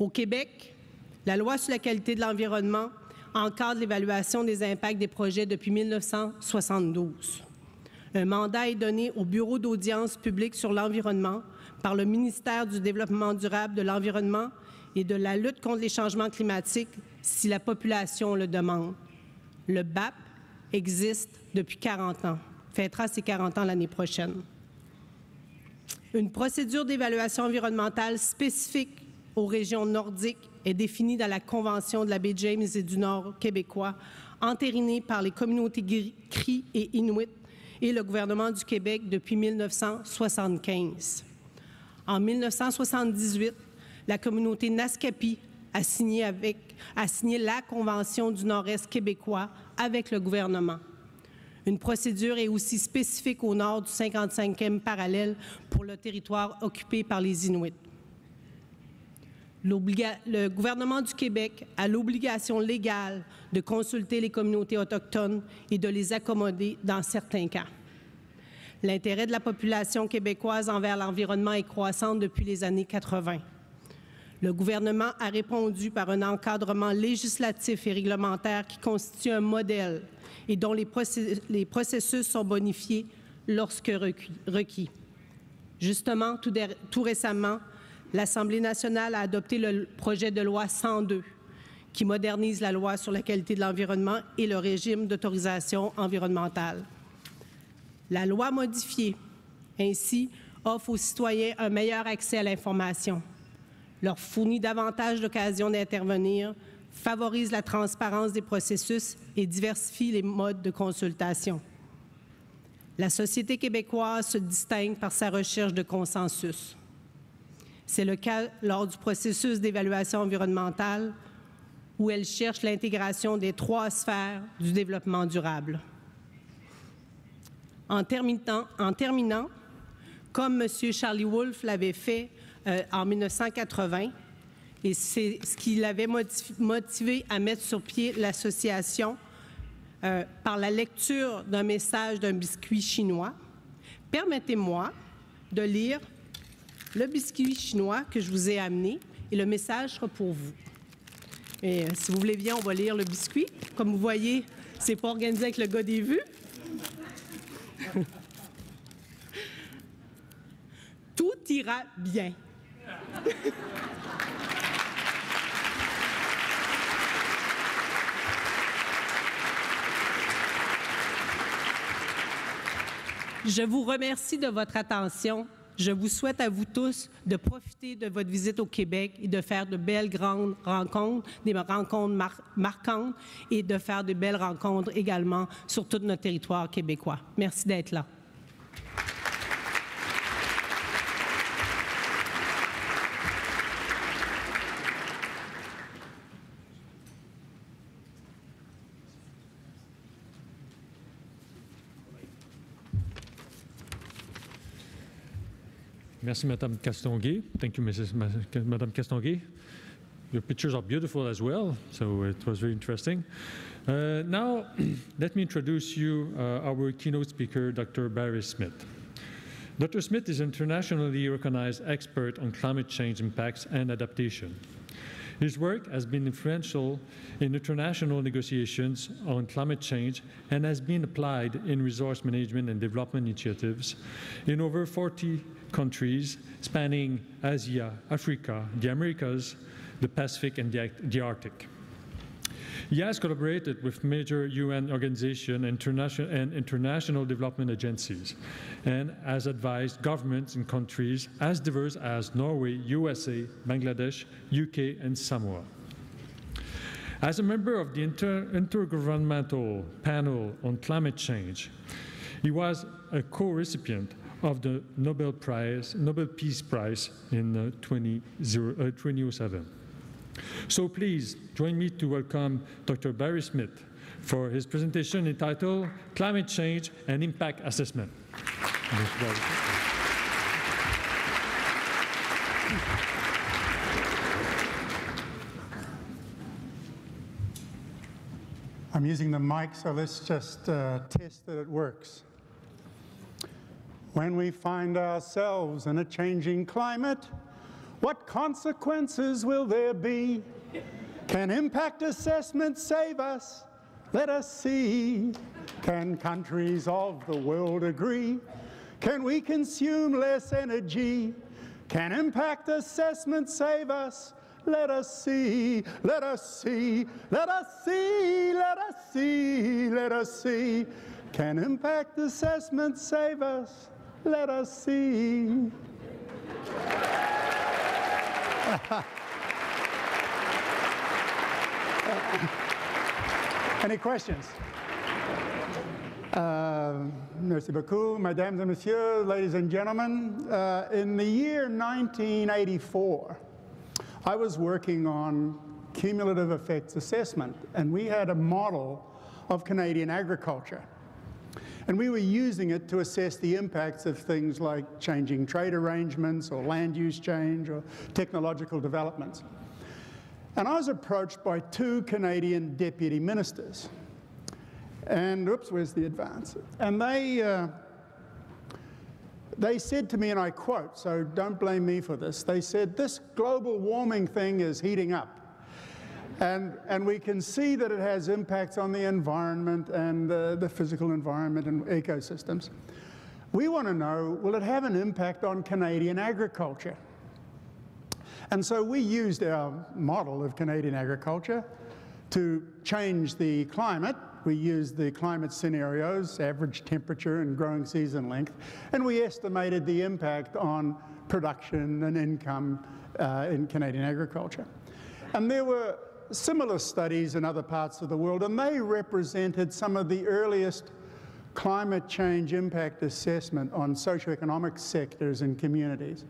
Au Québec, la loi sur la qualité de l'environnement encadre l'évaluation des impacts des projets depuis mille neuf cent soixante-douze. Un mandat est donné au Bureau d'audience publique sur l'environnement par le ministère du Développement durable, de l'Environnement et de la lutte contre les changements climatiques si la population le demande. Le B A P existe depuis quarante ans, fêtera ses quarante ans l'année prochaine. Une procédure d'évaluation environnementale spécifique aux régions nordiques est définie dans la Convention de la baie James et du Nord québécois, entérinée par les communautés Cris et Inuit et le gouvernement du Québec depuis mille neuf cent soixante-quinze. En mille neuf cent soixante-dix-huit, la communauté Naskapi a signé, avec, a signé la Convention du Nord-Est québécois avec le gouvernement. Une procédure est aussi spécifique au nord du cinquante-cinquième parallèle pour le territoire occupé par les Inuits. Le gouvernement du Québec a l'obligation légale de consulter les communautés autochtones et de les accommoder dans certains cas. L'intérêt de la population québécoise envers l'environnement est croissant depuis les années quatre-vingt. Le gouvernement a répondu par un encadrement législatif et réglementaire qui constitue un modèle et dont les processus sont bonifiés lorsque requis. Justement, tout récemment, l'Assemblée nationale a adopté le projet de loi cent deux, qui modernise la loi sur la qualité de l'environnement et le régime d'autorisation environnementale. La loi modifiée, ainsi, offre aux citoyens un meilleur accès à l'information, leur fournit davantage d'occasions d'intervenir, favorise la transparence des processus et diversifie les modes de consultation. La société québécoise se distingue par sa recherche de consensus. C'est le cas lors du processus d'évaluation environnementale où elle cherche l'intégration des trois sphères du développement durable. En terminant, en terminant comme M. Charlie Wolfe l'avait fait euh, en mille neuf cent quatre-vingt, et c'est ce qui l'avait motivé à mettre sur pied l'association euh, par la lecture d'un message d'un biscuit chinois. Permettez-moi de lire le biscuit chinois que je vous ai amené et le message sera pour vous. Et, euh, si vous voulez bien, on va lire le biscuit. Comme vous voyez, c'est pas organisé avec le gars des vues. Tout ira bien. Je vous remercie de votre attention. Je vous souhaite à vous tous de profiter de votre visite au Québec et de faire de belles grandes rencontres, des rencontres mar marquantes et de faire de belles rencontres également sur tout notre territoire québécois. Merci d'être là. Merci, Madame Castonguay. Thank you, Missus Madame Castonguay. Your pictures are beautiful as well, so it was very interesting. Uh, now, let me introduce you uh, our keynote speaker, Doctor Barry Smith. Doctor Smith is an internationally recognized expert on climate change impacts and adaptation. His work has been influential in international negotiations on climate change and has been applied in resource management and development initiatives in over forty countries spanning Asia, Africa, the Americas, the Pacific, and the, the Arctic. He has collaborated with major U N organizations international, and international development agencies and has advised governments in countries as diverse as Norway, U S A, Bangladesh, U K, and Samoa. As a member of the Inter Intergovernmental Panel on Climate Change, he was a co-recipient of the Nobel Prize, Nobel Peace Prize in two thousand seven. So please join me to welcome Doctor Barry Smith for his presentation entitled Climate Change and Impact Assessment. I'm using the mic, so let's just uh, test that it works. When we find ourselves in a changing climate, what consequences will there be? Can impact assessment save us? Let us see. Can countries of the world agree? Can we consume less energy? Can impact assessment save us? Let us see, let us see, let us see, let us see, let us see. Can impact assessment save us? Let us see. Any questions? Uh, merci beaucoup, mesdames et messieurs, ladies and gentlemen. Uh, in the year nineteen eighty-four, I was working on cumulative effects assessment, and we had a model of Canadian agriculture. And we were using it to assess the impacts of things like changing trade arrangements or land use change or technological developments. And I was approached by two Canadian deputy ministers. And, oops, where's the advance? And they, uh, they said to me, and I quote, so don't blame me for this, they said, "This global warming thing is heating up. And, and we can see that it has impacts on the environment and uh, the physical environment and ecosystems. We want to know, will it have an impact on Canadian agriculture?" And so we used our model of Canadian agriculture to change the climate. We used the climate scenarios, average temperature and growing season length, and we estimated the impact on production and income uh, in Canadian agriculture. And there were similar studies in other parts of the world, and they represented some of the earliest climate change impact assessment on socioeconomic sectors and communities.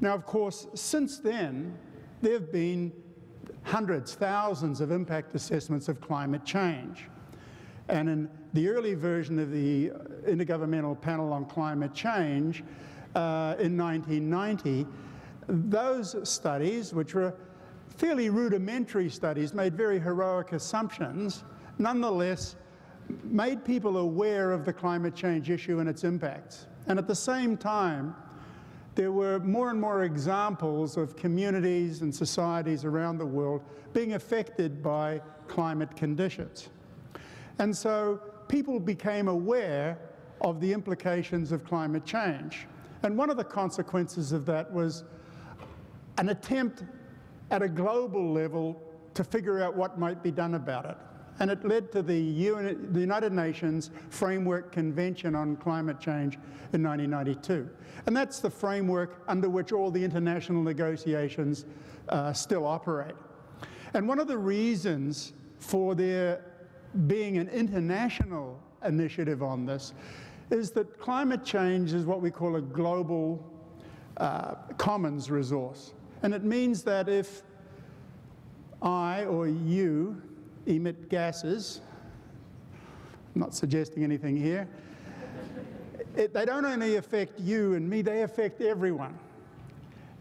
Now, of course, since then, there have been hundreds, thousands of impact assessments of climate change. And in the early version of the Intergovernmental Panel on Climate Change uh, in nineteen ninety, those studies, which were fairly rudimentary studies, made very heroic assumptions, nonetheless made people aware of the climate change issue and its impacts. And at the same time, there were more and more examples of communities and societies around the world being affected by climate conditions. And so people became aware of the implications of climate change. And one of the consequences of that was an attempt at a global level to figure out what might be done about it. And it led to the, UN, the United Nations Framework Convention on Climate Change in nineteen ninety-two. And that's the framework under which all the international negotiations uh, still operate. And one of the reasons for there being an international initiative on this is that climate change is what we call a global uh, commons resource. And it means that if I or you emit gases, I'm not suggesting anything here, it, they don't only affect you and me, they affect everyone.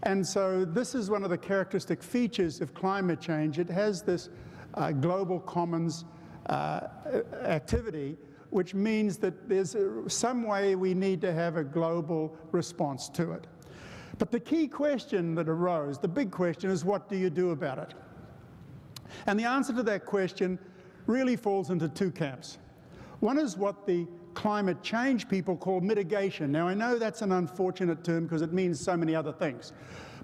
And so this is one of the characteristic features of climate change. It has this uh, global commons uh, activity, which means that there's a, some way we need to have a global response to it. But the key question that arose, the big question, is what do you do about it? And the answer to that question really falls into two camps. One is what the climate change people call mitigation. Now, I know that's an unfortunate term because it means so many other things.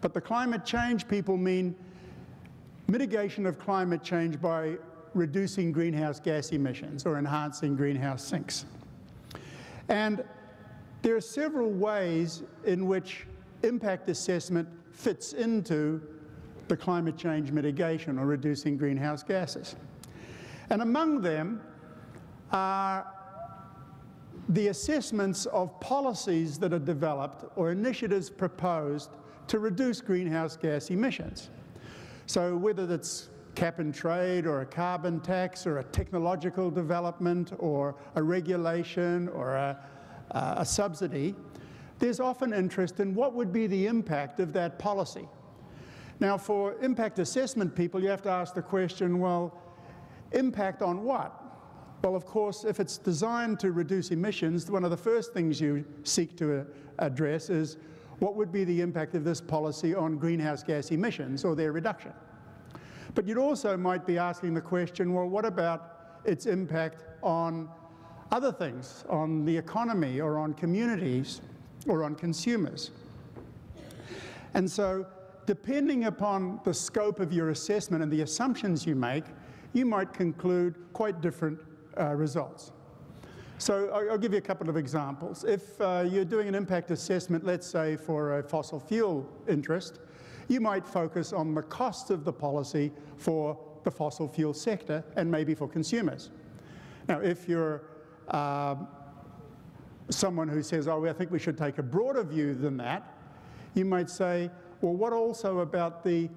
But the climate change people mean mitigation of climate change by reducing greenhouse gas emissions or enhancing greenhouse sinks. And there are several ways in which impact assessment fits into the climate change mitigation or reducing greenhouse gases. And among them are the assessments of policies that are developed or initiatives proposed to reduce greenhouse gas emissions. So whether it's cap and trade or a carbon tax or a technological development or a regulation or a, uh, a subsidy, there's often interest in what would be the impact of that policy. Now, for impact assessment people, you have to ask the question, well, impact on what? Well, of course, if it's designed to reduce emissions, one of the first things you seek to address is what would be the impact of this policy on greenhouse gas emissions or their reduction. But you'd also might be asking the question, well, what about its impact on other things, on the economy or on communities or on consumers? And so, depending upon the scope of your assessment and the assumptions you make, you might conclude quite different uh, results. So I'll give you a couple of examples. If uh, you're doing an impact assessment, let's say for a fossil fuel interest, you might focus on the cost of the policy for the fossil fuel sector and maybe for consumers. Now, if you're uh, someone who says, oh, I think we should take a broader view than that, you might say, well, what also about the,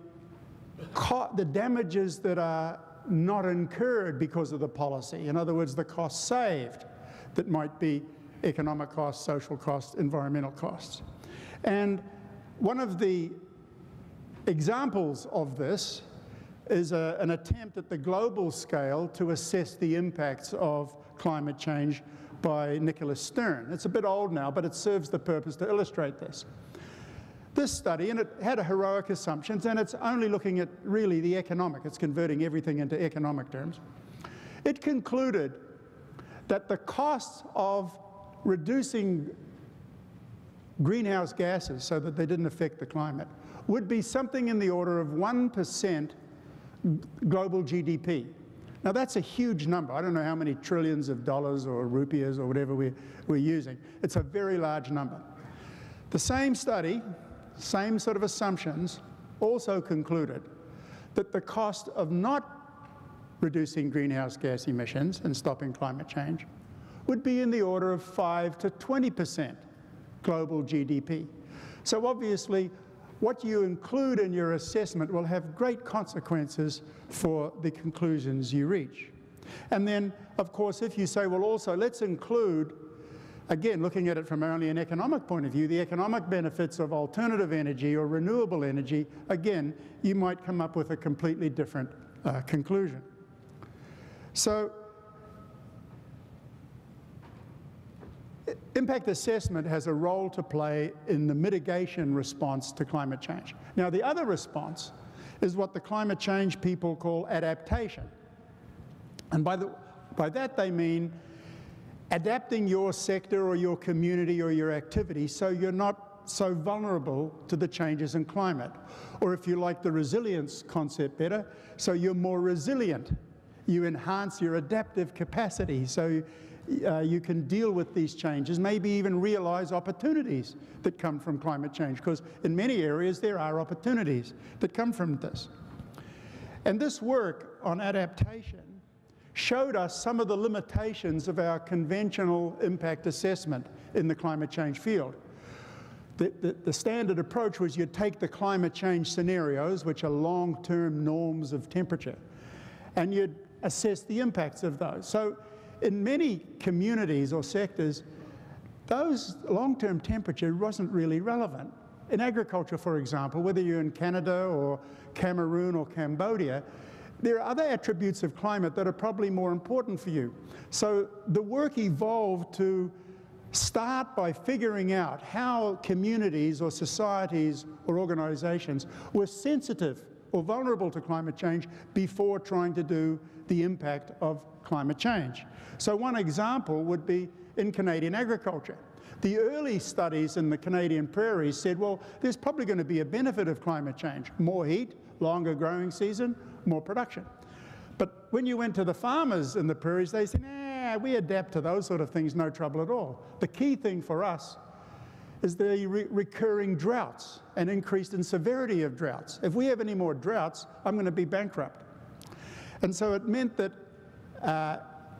co the damages that are not incurred because of the policy? In other words, the costs saved that might be economic costs, social costs, environmental costs. And one of the examples of this is a, an attempt at the global scale to assess the impacts of climate change by Nicholas Stern. It's a bit old now, but it serves the purpose to illustrate this. This study, and it had a heroic assumptions, and it's only looking at really the economic. It's converting everything into economic terms. It concluded that the costs of reducing greenhouse gases so that they didn't affect the climate would be something in the order of one percent global G D P. Now, that's a huge number. I don't know how many trillions of dollars or rupees or whatever we're, we're using. It's a very large number. The same study, same sort of assumptions, also concluded that the cost of not reducing greenhouse gas emissions and stopping climate change would be in the order of five to twenty percent global G D P. So obviously, what you include in your assessment will have great consequences for the conclusions you reach. And then, of course, if you say, well, also, let's include, again, looking at it from only an economic point of view, the economic benefits of alternative energy or renewable energy, again, you might come up with a completely different uh, conclusion. So, impact assessment has a role to play in the mitigation response to climate change. Now, the other response is what the climate change people call adaptation. And by, the, by that they mean adapting your sector or your community or your activity so you're not so vulnerable to the changes in climate. Or if you like the resilience concept better, so you're more resilient. You enhance your adaptive capacity so uh, you can deal with these changes, maybe even realize opportunities that come from climate change, because in many areas there are opportunities that come from this. And this work on adaptation showed us some of the limitations of our conventional impact assessment in the climate change field. The, the, the standard approach was you take the climate change scenarios, which are long-term norms of temperature, and you'd assess the impacts of those. So in many communities or sectors, those long-term temperature wasn't really relevant. In agriculture, for example, whether you're in Canada or Cameroon or Cambodia, there are other attributes of climate that are probably more important for you. So the work evolved to start by figuring out how communities or societies or organizations were sensitive or vulnerable to climate change before trying to do the impact of climate change. So one example would be in Canadian agriculture. The early studies in the Canadian prairies said, well, there's probably going to be a benefit of climate change, more heat, longer growing season, more production. But when you went to the farmers in the prairies, they said, nah, we adapt to those sort of things, no trouble at all. The key thing for us is the re recurring droughts and increased in severity of droughts. If we have any more droughts, I'm going to be bankrupt. And so it meant that uh,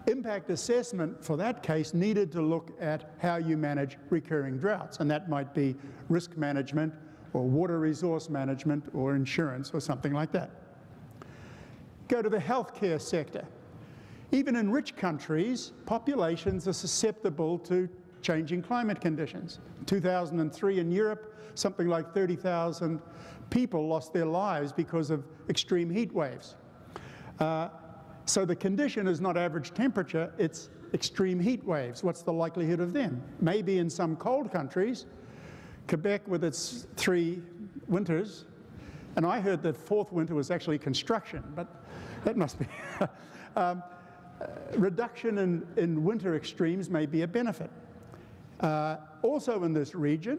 impact assessment for that case needed to look at how you manage recurring droughts, and that might be risk management or water resource management or insurance or something like that. Go to the healthcare sector. Even in rich countries, populations are susceptible to changing climate conditions. In two thousand three in Europe, something like thirty thousand people lost their lives because of extreme heat waves. Uh, so the condition is not average temperature, it's extreme heat waves. What's the likelihood of them? Maybe in some cold countries, Quebec with its three winters, and I heard the fourth winter was actually construction, but that must be. um, uh, reduction in, in winter extremes may be a benefit. Uh, also in this region,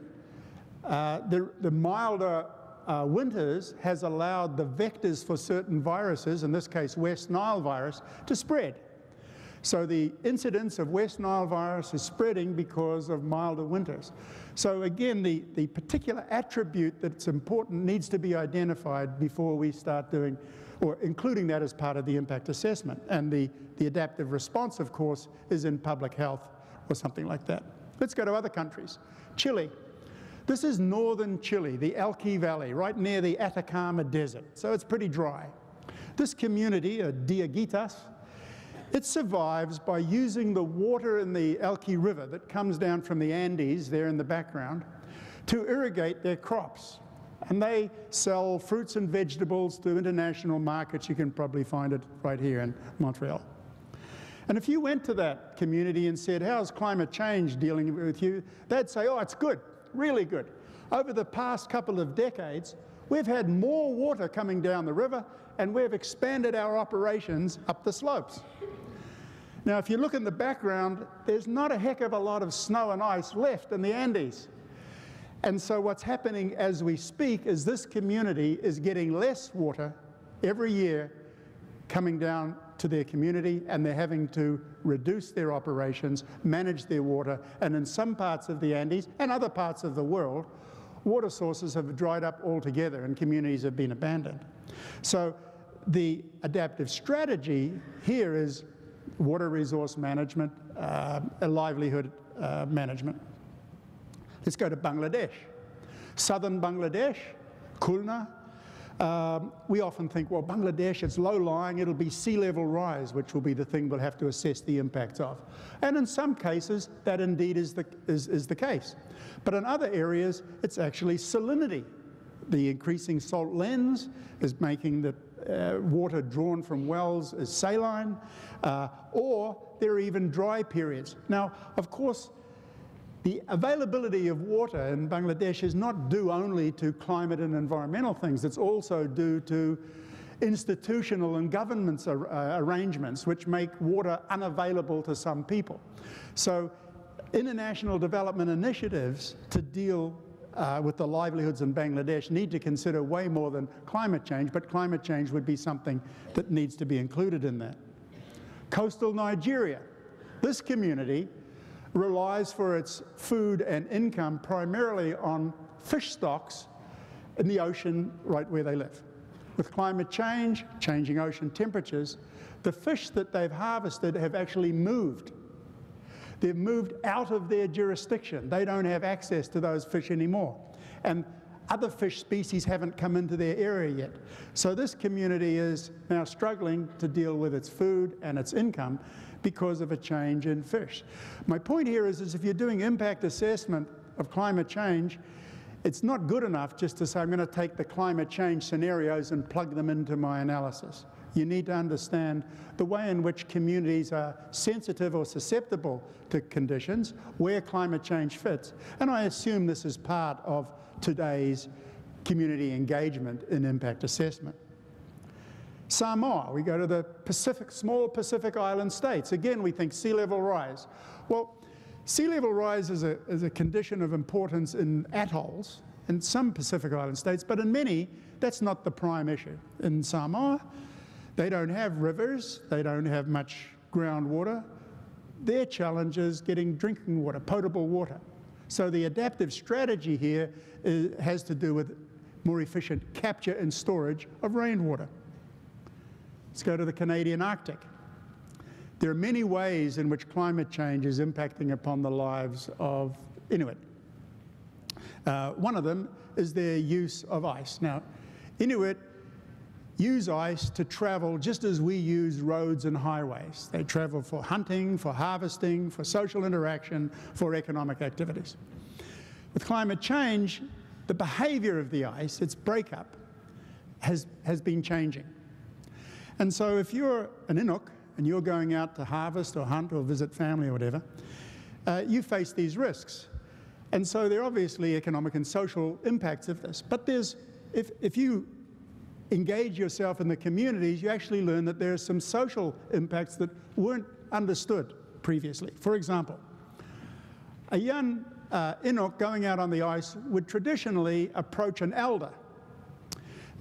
uh, the, the milder uh, winters has allowed the vectors for certain viruses, in this case West Nile virus, to spread. So the incidence of West Nile virus is spreading because of milder winters. So again, the, the particular attribute that's important needs to be identified before we start doing, or including that as part of the impact assessment. And the, the adaptive response, of course, is in public health or something like that. Let's go to other countries. Chile. This is northern Chile, the Elqui Valley, right near the Atacama Desert. So it's pretty dry. This community, Diaguitas, it survives by using the water in the Elqui River that comes down from the Andes, there in the background, to irrigate their crops. And they sell fruits and vegetables to international markets. You can probably find it right here in Montreal. And if you went to that community and said, how's climate change dealing with you? They'd say, oh, it's good, really good. Over the past couple of decades, we've had more water coming down the river, and we've expanded our operations up the slopes. Now, if you look in the background, there's not a heck of a lot of snow and ice left in the Andes. And so what's happening as we speak is this community is getting less water every year coming down to their community, and they're having to reduce their operations, manage their water, and in some parts of the Andes and other parts of the world, water sources have dried up altogether and communities have been abandoned. So the adaptive strategy here is water resource management, uh, livelihood uh, management. Let's go to Bangladesh. Southern Bangladesh, Khulna. Um, we often think, well, Bangladesh, it's low-lying, it'll be sea level rise, which will be the thing we'll have to assess the impacts of. And in some cases, that indeed is the, is, is the case. But in other areas, it's actually salinity. The increasing salt lens is making the uh, water drawn from wells is saline, uh, or there are even dry periods. Now, of course, the availability of water in Bangladesh is not due only to climate and environmental things. It's also due to institutional and government ar uh, arrangements which make water unavailable to some people. So international development initiatives to deal uh, with the livelihoods in Bangladesh need to consider way more than climate change, but climate change would be something that needs to be included in that. Coastal Nigeria. This community relies for its food and income primarily on fish stocks in the ocean right where they live. With climate change, changing ocean temperatures, the fish that they've harvested have actually moved. They've moved out of their jurisdiction. They don't have access to those fish anymore. And other fish species haven't come into their area yet. So this community is now struggling to deal with its food and its income because of a change in fish. My point here is, is if you're doing impact assessment of climate change, it's not good enough just to say, I'm going to take the climate change scenarios and plug them into my analysis. You need to understand the way in which communities are sensitive or susceptible to conditions, where climate change fits. And I assume this is part of today's community engagement in impact assessment. Samoa, we go to the Pacific, small Pacific Island states. Again, we think sea level rise. Well, sea level rise is a, is a condition of importance in atolls, in some Pacific Island states, but in many, that's not the prime issue. In Samoa, they don't have rivers, they don't have much groundwater. Their challenge is getting drinking water, potable water. So the adaptive strategy here is, has to do with more efficient capture and storage of rainwater. Let's go to the Canadian Arctic. There are many ways in which climate change is impacting upon the lives of Inuit. Uh, one of them is their use of ice. Now, Inuit use ice to travel just as we use roads and highways. They travel for hunting, for harvesting, for social interaction, for economic activities. With climate change, the behavior of the ice, its breakup, has, has been changing. And so if you're an Inuk and you're going out to harvest or hunt or visit family or whatever, uh, you face these risks. And so there are obviously economic and social impacts of this. But there's, if, if you engage yourself in the communities, you actually learn that there are some social impacts that weren't understood previously. For example, a young uh, Inuk going out on the ice would traditionally approach an elder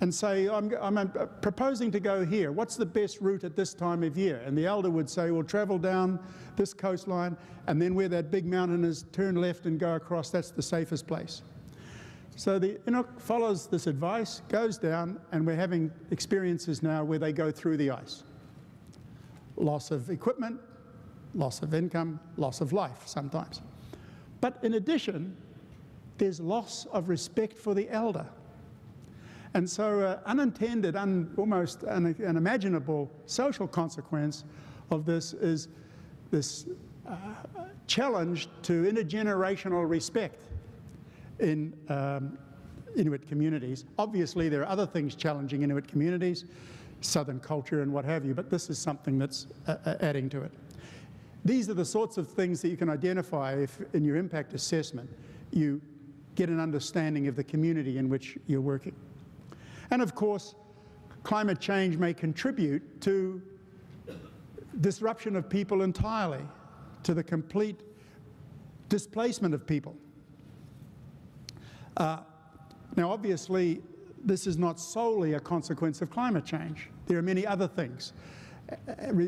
and say, I'm, I'm proposing to go here. What's the best route at this time of year? And the elder would say, well, travel down this coastline, and then where that big mountain is, turn left and go across. That's the safest place. So the Inuk follows this advice, goes down, and we're having experiences now where they go through the ice. Loss of equipment, loss of income, loss of life sometimes. But in addition, there's loss of respect for the elder. And so uh, unintended, un almost un unimaginable social consequence of this is this uh, challenge to intergenerational respect in um, Inuit communities. Obviously, there are other things challenging Inuit communities, Southern culture and what have you, but this is something that's uh, adding to it. These are the sorts of things that you can identify if, in your impact assessment, you get an understanding of the community in which you're working. And of course, climate change may contribute to disruption of people entirely, to the complete displacement of people. Uh, now, obviously, this is not solely a consequence of climate change. There are many other things.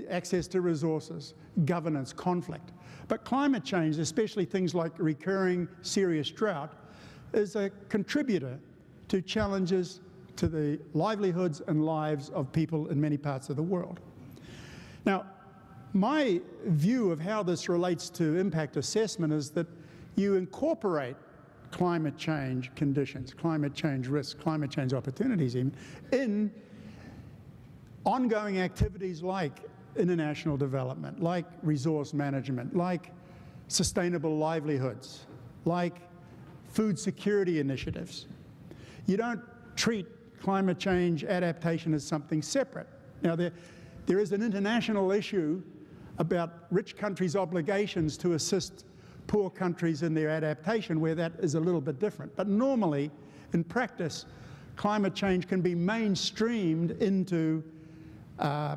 Access to resources, governance, conflict. But climate change, especially things like recurring serious drought, is a contributor to challenges to the livelihoods and lives of people in many parts of the world. Now, my view of how this relates to impact assessment is that you incorporate climate change conditions, climate change risks, climate change opportunities even, in ongoing activities like international development, like resource management, like sustainable livelihoods, like food security initiatives. You don't treat climate change adaptation as something separate. Now, there, there is an international issue about rich countries' obligations to assist poor countries in their adaptation, where that is a little bit different. But normally, in practice, climate change can be mainstreamed into Uh,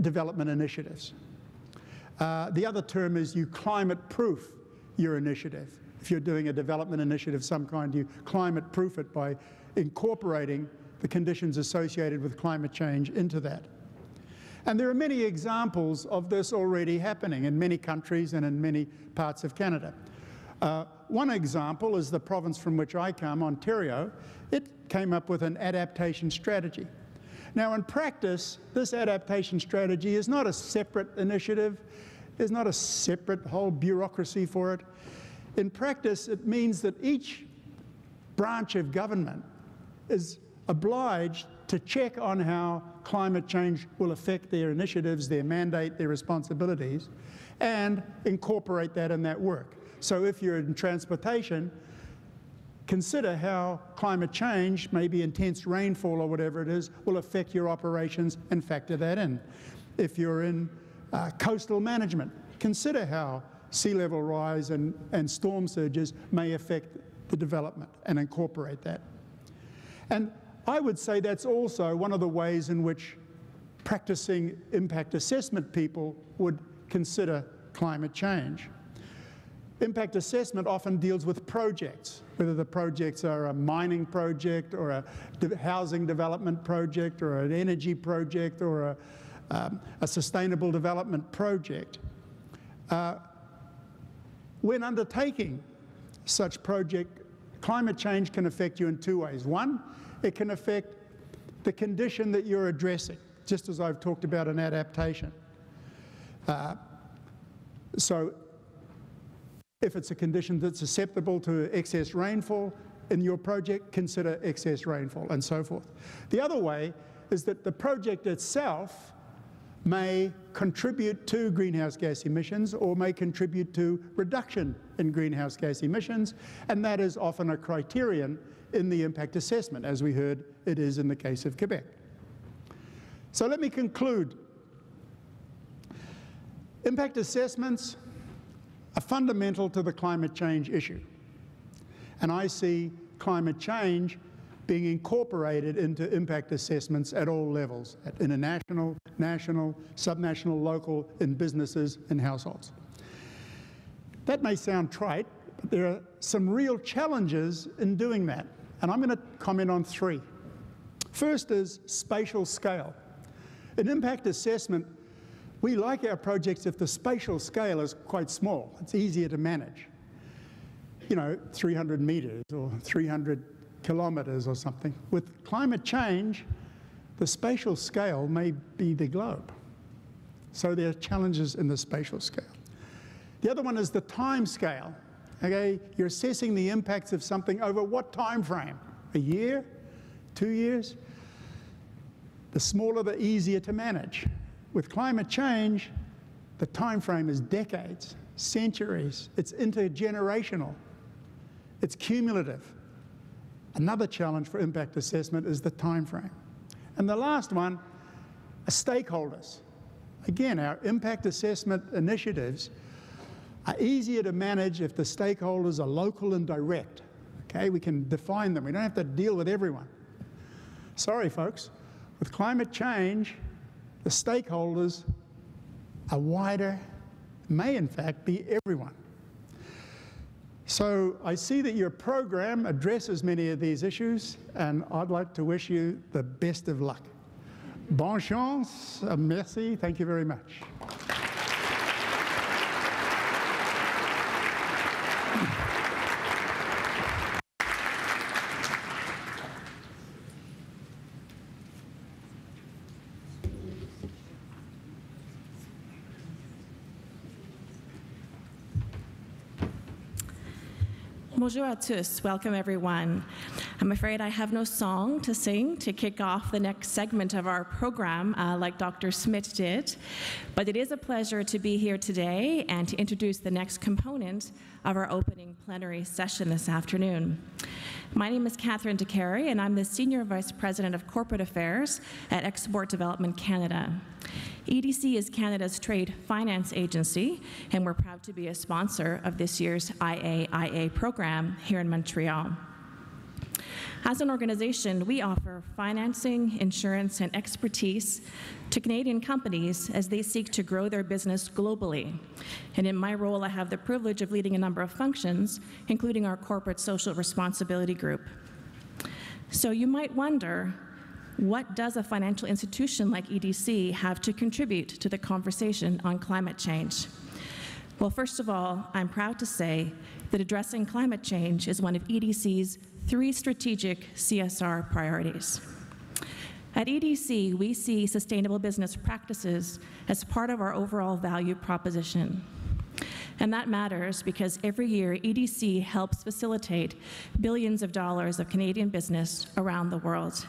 development initiatives. Uh, the other term is you climate-proof your initiative. If you're doing a development initiative of some kind, you climate-proof it by incorporating the conditions associated with climate change into that. And there are many examples of this already happening in many countries and in many parts of Canada. Uh, one example is the province from which I come, Ontario. It came up with an adaptation strategy. Now, in practice, this adaptation strategy is not a separate initiative. There's not a separate whole bureaucracy for it. In practice, it means that each branch of government is obliged to check on how climate change will affect their initiatives, their mandate, their responsibilities, and incorporate that in that work. So if you're in transportation, consider how climate change, maybe intense rainfall or whatever it is, will affect your operations and factor that in. If you're in uh, coastal management, consider how sea level rise and, and storm surges may affect the development and incorporate that. And I would say that's also one of the ways in which practicing impact assessment people would consider climate change. Impact assessment often deals with projects, whether the projects are a mining project or a de- housing development project or an energy project or a, um, a sustainable development project. Uh, when undertaking such project, climate change can affect you in two ways. One, it can affect the condition that you're addressing, just as I've talked about in adaptation. Uh, so. If it's a condition that's susceptible to excess rainfall in your project, consider excess rainfall and so forth. The other way is that the project itself may contribute to greenhouse gas emissions or may contribute to reduction in greenhouse gas emissions, and that is often a criterion in the impact assessment, as we heard it is in the case of Quebec. So let me conclude. Impact assessments are fundamental to the climate change issue. And I see climate change being incorporated into impact assessments at all levels, at international, national, subnational, local, in businesses and households. That may sound trite, but there are some real challenges in doing that. And I'm going to comment on three. First is spatial scale. In impact assessment, we like our projects if the spatial scale is quite small. It's easier to manage. You know, three hundred meters or three hundred kilometers or something. With climate change, the spatial scale may be the globe. So there are challenges in the spatial scale. The other one is the time scale. Okay, you're assessing the impacts of something over what time frame? A year? Two years? The smaller, the easier to manage. With climate change, the time frame is decades, centuries. It's intergenerational. It's cumulative. Another challenge for impact assessment is the time frame. And the last one are stakeholders. Again, our impact assessment initiatives are easier to manage if the stakeholders are local and direct. Okay, we can define them. We don't have to deal with everyone. Sorry, folks. With climate change, the stakeholders are wider, may in fact be everyone. So I see that your program addresses many of these issues, and I'd like to wish you the best of luck. Bonne chance, merci, thank you very much. Bonjour à tous. Welcome, everyone. I'm afraid I have no song to sing to kick off the next segment of our program, uh, like Doctor Smith did, but it is a pleasure to be here today and to introduce the next component of our opening plenary session this afternoon. My name is Catherine DeCarry, and I'm the Senior Vice President of Corporate Affairs at Export Development Canada. E D C is Canada's trade finance agency, and we're proud to be a sponsor of this year's I A I A program here in Montreal. As an organization, we offer financing, insurance, and expertise to Canadian companies as they seek to grow their business globally. And in my role, I have the privilege of leading a number of functions, including our corporate social responsibility group. So you might wonder, what does a financial institution like E D C have to contribute to the conversation on climate change? Well, first of all, I'm proud to say that addressing climate change is one of E D C's three strategic C S R priorities. At E D C, we see sustainable business practices as part of our overall value proposition. And that matters because every year, E D C helps facilitate billions of dollars of Canadian business around the world.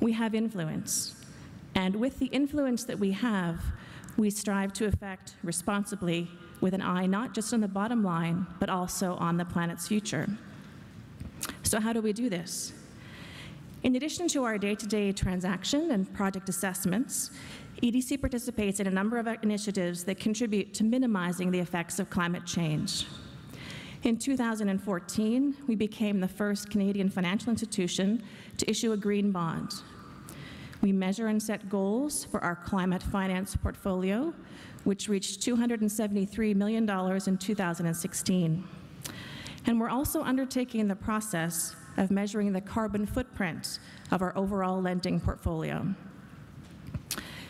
We have influence, and with the influence that we have, we strive to affect responsibly with an eye not just on the bottom line, but also on the planet's future. So how do we do this? In addition to our day-to-day transaction and project assessments, E D C participates in a number of initiatives that contribute to minimizing the effects of climate change. In two thousand fourteen, we became the first Canadian financial institution to issue a green bond. We measure and set goals for our climate finance portfolio, which reached two hundred seventy-three million dollars in two thousand sixteen. And we're also undertaking the process of measuring the carbon footprint of our overall lending portfolio.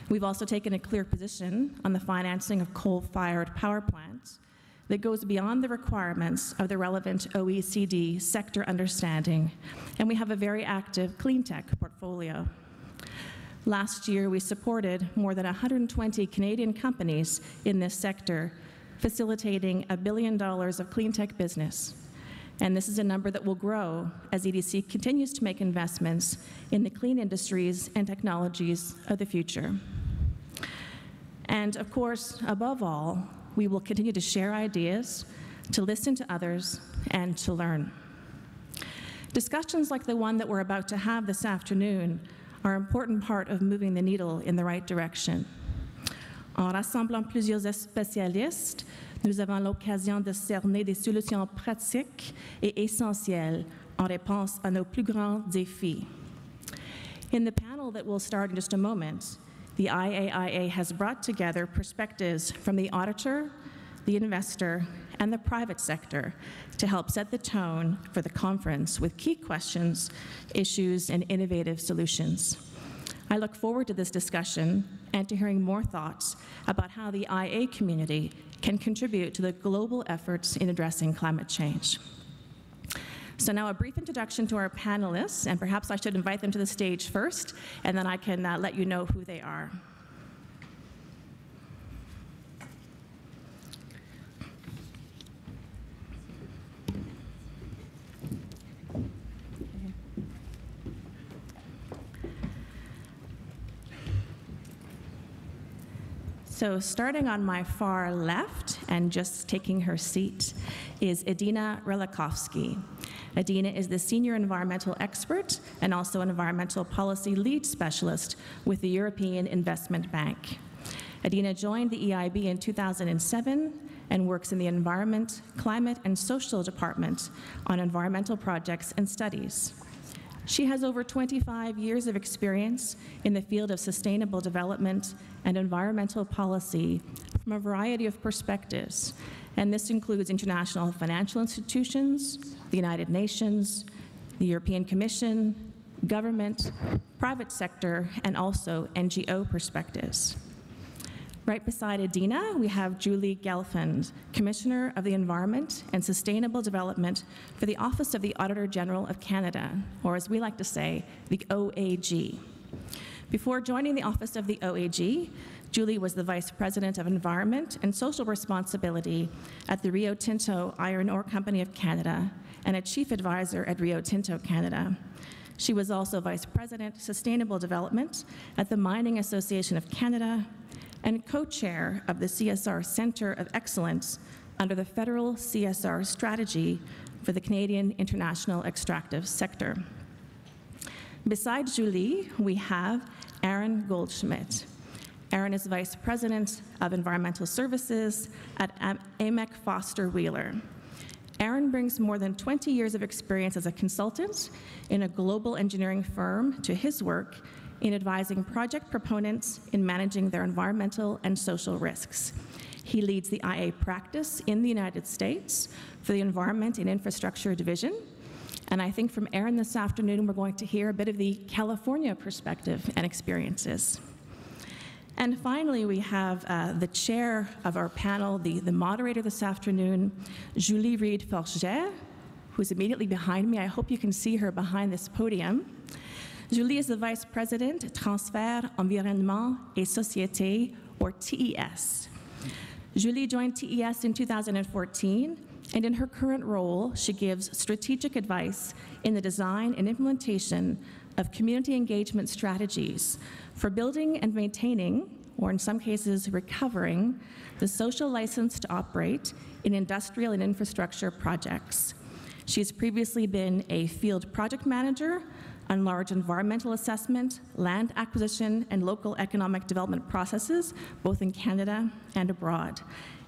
We've also taken a clear position on the financing of coal-fired power plants that goes beyond the requirements of the relevant O E C D sector understanding, and we have a very active clean tech portfolio. Last year, we supported more than one hundred twenty Canadian companies in this sector, facilitating a billion dollars of clean tech business. And this is a number that will grow as E D C continues to make investments in the clean industries and technologies of the future. And of course, above all, we will continue to share ideas, to listen to others, and to learn. Discussions like the one that we're about to have this afternoon are an important part of moving the needle in the right direction. En rassemblant plusieurs spécialistes, nous avons l'occasion de cerner des solutions pratiques et essentielles en réponse à nos plus grands défis. In the panel that will start in just a moment, the I A I A has brought together perspectives from the auditor, the investor, and the private sector to help set the tone for the conference with key questions, issues, and innovative solutions. I look forward to this discussion and to hearing more thoughts about how the I A community can contribute to the global efforts in addressing climate change. So now a brief introduction to our panelists, and perhaps I should invite them to the stage first, and then I can uh, let you know who they are. So starting on my far left, and just taking her seat, is Edina Relikovsky. Edina is the Senior Environmental Expert and also an Environmental Policy Lead Specialist with the European Investment Bank. Edina joined the E I B in two thousand seven and works in the Environment, Climate, and Social Department on environmental projects and studies. She has over twenty-five years of experience in the field of sustainable development and environmental policy from a variety of perspectives, and this includes international financial institutions, the United Nations, the European Commission, government, private sector, and also N G O perspectives. Right beside Edina, we have Julie Gelfand, Commissioner of the Environment and Sustainable Development for the Office of the Auditor General of Canada, or as we like to say, the O A G. Before joining the Office of the O A G, Julie was the Vice President of Environment and Social Responsibility at the Rio Tinto Iron Ore Company of Canada and a Chief Advisor at Rio Tinto Canada. She was also Vice President, Sustainable Development at the Mining Association of Canada, and co-chair of the C S R Center of Excellence under the federal C S R strategy for the Canadian international extractive sector. Besides Julie, we have Aaron Goldschmidt. Aaron is Vice President of Environmental Services at A M E C Foster Wheeler. Aaron brings more than twenty years of experience as a consultant in a global engineering firm to his work in advising project proponents in managing their environmental and social risks. He leads the I A practice in the United States for the Environment and Infrastructure Division. And I think from Aaron this afternoon, we're going to hear a bit of the California perspective and experiences. And finally, we have uh, the chair of our panel, the, the moderator this afternoon, Julie Reed-Forget, who's immediately behind me. I hope you can see her behind this podium. Julie is the Vice President, Transfert, Environnement et Société, or T E S. Julie joined T E S in two thousand fourteen, and in her current role, she gives strategic advice in the design and implementation of community engagement strategies for building and maintaining, or in some cases, recovering, the social license to operate in industrial and infrastructure projects. She's previously been a field project manager on large environmental assessment, land acquisition, and local economic development processes, both in Canada and abroad.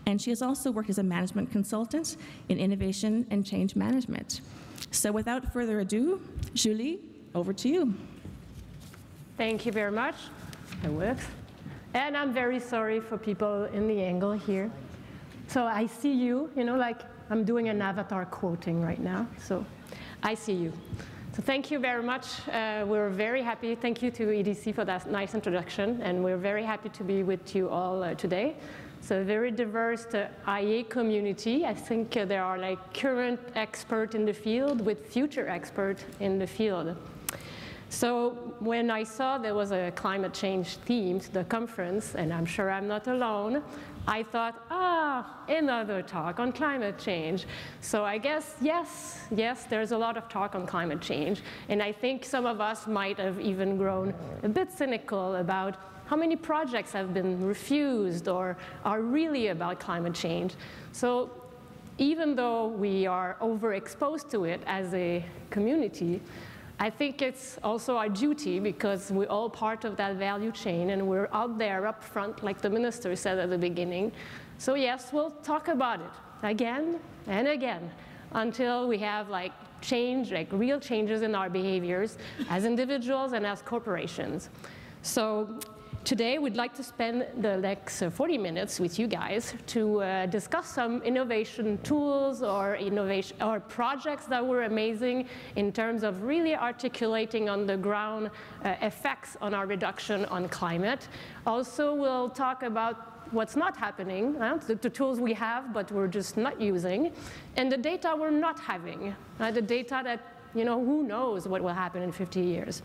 And she has also worked as a management consultant in innovation and change management. So without further ado, Julie, over to you. Thank you very much. It works. And I'm very sorry for people in the angle here. So I see you, you know, like I'm doing an avatar quoting right now. So I see you. So thank you very much. Uh, we're very happy. Thank you to E D C for that nice introduction. And we're very happy to be with you all uh, today. So a very diverse uh, I A community. I think uh, there are like current experts in the field with future experts in the field. So when I saw there was a climate change theme to the conference, and I'm sure I'm not alone, I thought, ah, another talk on climate change. So I guess, yes, yes, there's a lot of talk on climate change. And I think some of us might have even grown a bit cynical about how many projects have been refused or are really about climate change. So even though we are overexposed to it as a community, I think it's also our duty, because we're all part of that value chain and we're out there up front, like the minister said at the beginning. So yes, we'll talk about it again and again until we have like change, like real changes in our behaviors as individuals and as corporations. So Today, we'd like to spend the next forty minutes with you guys to uh, discuss some innovation tools or innovation or projects that were amazing in terms of really articulating on the ground uh, effects on our reduction on climate. Also, we'll talk about what's not happening, uh, the, the tools we have but we're just not using, and the data we're not having, uh, the data that, you know, who knows what will happen in fifty years.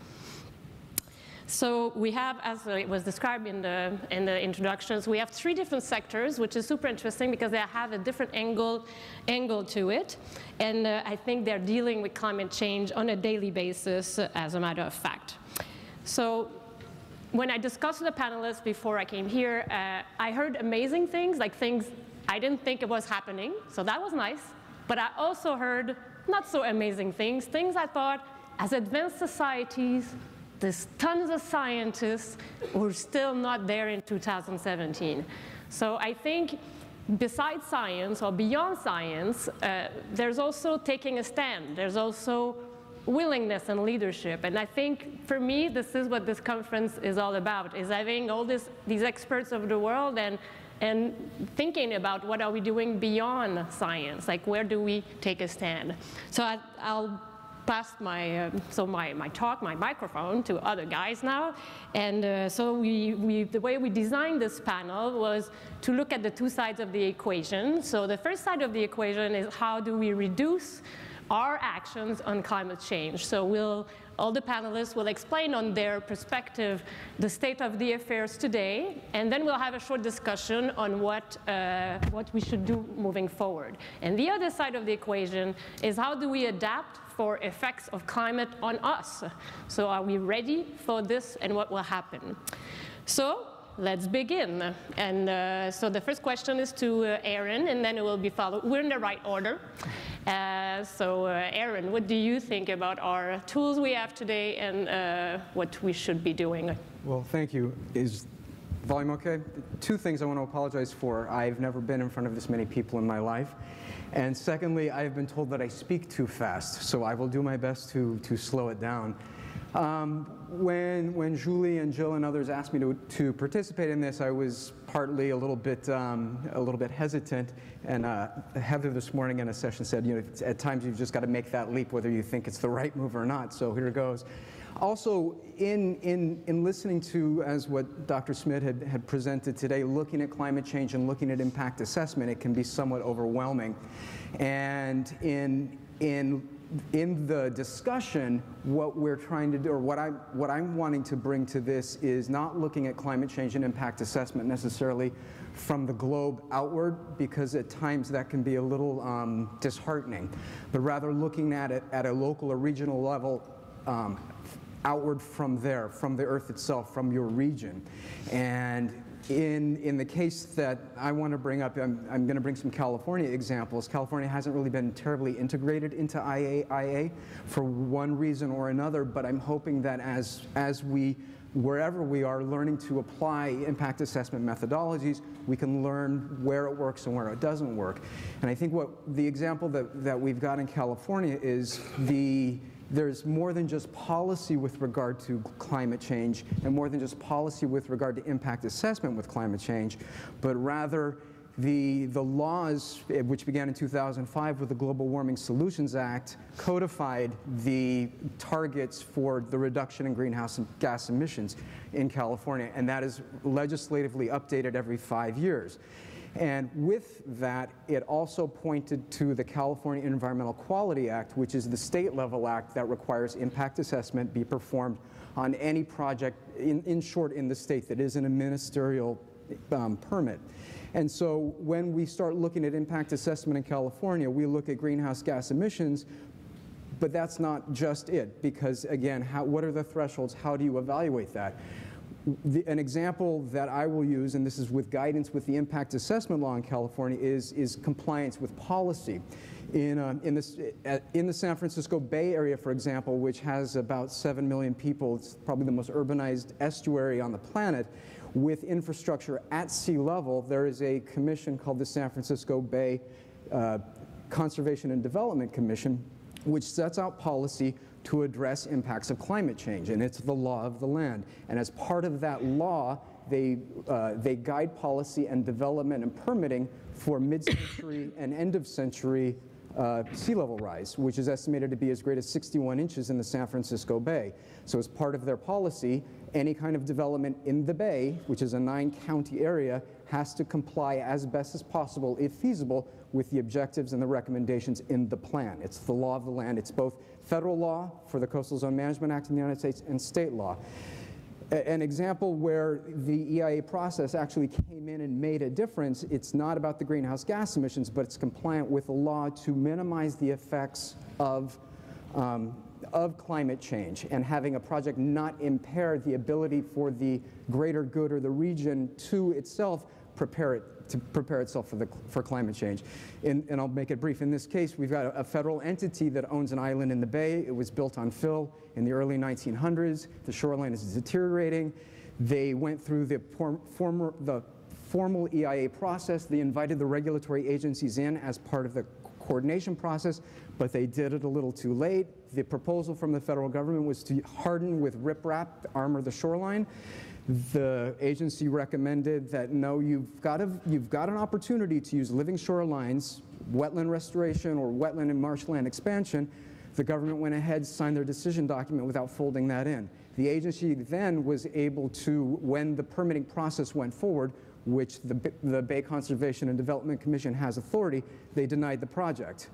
So we have, as it was described in the, in the introductions, we have three different sectors, which is super interesting because they have a different angle, angle to it. And uh, I think they're dealing with climate change on a daily basis, uh, as a matter of fact. So when I discussed with the panelists before I came here, uh, I heard amazing things, like things I didn't think it was happening. So that was nice. But I also heard not so amazing things, things I thought, as advanced societies, there's tons of scientists who are still not there in two thousand seventeen. So I think besides science or beyond science, uh, there's also taking a stand. There's also willingness and leadership. And I think for me, this is what this conference is all about, is having all this, these experts of the world and, and thinking about what are we doing beyond science? Like, where do we take a stand? So I, I'll passed my, uh, so my, my talk, my microphone to other guys now. And uh, so we, we, the way we designed this panel was to look at the two sides of the equation. So the first side of the equation is how do we reduce our actions on climate change. So we'll, all the panelists will explain on their perspective the state of the affairs today, and then we'll have a short discussion on what, uh, what we should do moving forward. And the other side of the equation is how do we adapt for effects of climate on us. So are we ready for this and what will happen? So let's begin. And uh, so the first question is to uh, Aaron, and then it will be followed. We're in the right order. Uh, so uh, Aaron, what do you think about our tools we have today and uh, what we should be doing? Well, thank you. Is volume okay? Two things I want to apologize for. I've never been in front of this many people in my life. And secondly, I've been told that I speak too fast, so I will do my best to, to slow it down. Um, when, when Julie and Jill and others asked me to, to participate in this, I was partly a little bit, um, a little bit hesitant. And uh, Heather this morning in a session said, you know, at times you've just got to make that leap whether you think it's the right move or not, so here goes. Also, in, in, in listening to, as what Doctor Smith had, had presented today, looking at climate change and looking at impact assessment, it can be somewhat overwhelming. And in, in, in the discussion, what we're trying to do, or what, I, what I'm wanting to bring to this is not looking at climate change and impact assessment necessarily from the globe outward, because at times that can be a little um, disheartening, but rather looking at it at a local or regional level, um, outward from there, from the Earth itself, from your region. And in, in the case that I want to bring up, I'm, I'm going to bring some California examples. California hasn't really been terribly integrated into I A I A for one reason or another, but I'm hoping that as, as we, wherever we are learning to apply impact assessment methodologies, we can learn where it works and where it doesn't work. And I think what the example that, that we've got in California is the there's more than just policy with regard to climate change and more than just policy with regard to impact assessment with climate change, but rather the, the laws, which began in two thousand five with the Global Warming Solutions Act, codified the targets for the reduction in greenhouse gas emissions in California, and that is legislatively updated every five years. And with that, it also pointed to the California Environmental Quality Act, which is the state level act that requires impact assessment be performed on any project, in, in short, in the state that isn't a ministerial um, permit. And so when we start looking at impact assessment in California, we look at greenhouse gas emissions, but that's not just it, because again, how, what are the thresholds? How do you evaluate that? The, an example that I will use, and this is with guidance with the impact assessment law in California, is, is compliance with policy. In, um, in, this, in the San Francisco Bay Area, for example, which has about seven million people, it's probably the most urbanized estuary on the planet, with infrastructure at sea level, there is a commission called the San Francisco Bay uh, Conservation and Development Commission, which sets out policy to address impacts of climate change, and it's the law of the land. And as part of that law They, uh, they guide policy and development and permitting for mid-century and end-of-century uh, sea level rise, which is estimated to be as great as sixty-one inches in the San Francisco Bay. So as part of their policy, any kind of development in the bay, which is a nine-county area, has to comply as best as possible, if feasible, with the objectives and the recommendations in the plan. It's the law of the land. It's both federal law for the Coastal Zone Management Act in the United States and state law. A an example where the E I A process actually came in and made a difference, it's not about the greenhouse gas emissions, but it's compliant with the law to minimize the effects of, um, of climate change, and having a project not impair the ability for the greater good or the region to itself prepare it to prepare itself for, the, for climate change. In, and I'll make it brief. In this case, we've got a, a federal entity that owns an island in the bay. It was built on fill in the early nineteen hundreds. The shoreline is deteriorating. They went through the, form, former, the formal E I A process. They invited the regulatory agencies in as part of the coordination process, but they did it a little too late. The proposal from the federal government was to harden with riprap, armor the shoreline. The agency recommended that, no, you've got, a, you've got an opportunity to use living shorelines, wetland restoration or wetland and marshland expansion. The government went ahead, signed their decision document without folding that in. The agency then was able to, when the permitting process went forward, which the, the Bay Conservation and Development Commission has authority, they denied the project.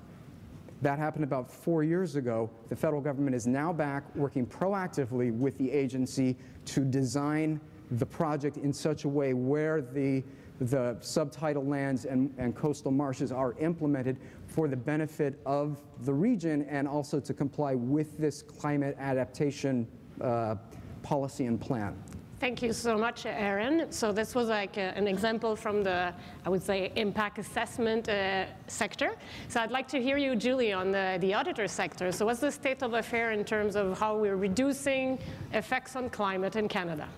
That happened about four years ago. The federal government is now back working proactively with the agency to design the project in such a way where the, the subtidal lands and, and coastal marshes are implemented for the benefit of the region and also to comply with this climate adaptation uh, policy and plan. Thank you so much, Aaron. So this was like a, an example from the, I would say, impact assessment uh, sector. So I'd like to hear you, Julie, on the, the auditor sector. So what's the state of affairs in terms of how we're reducing effects on climate in Canada?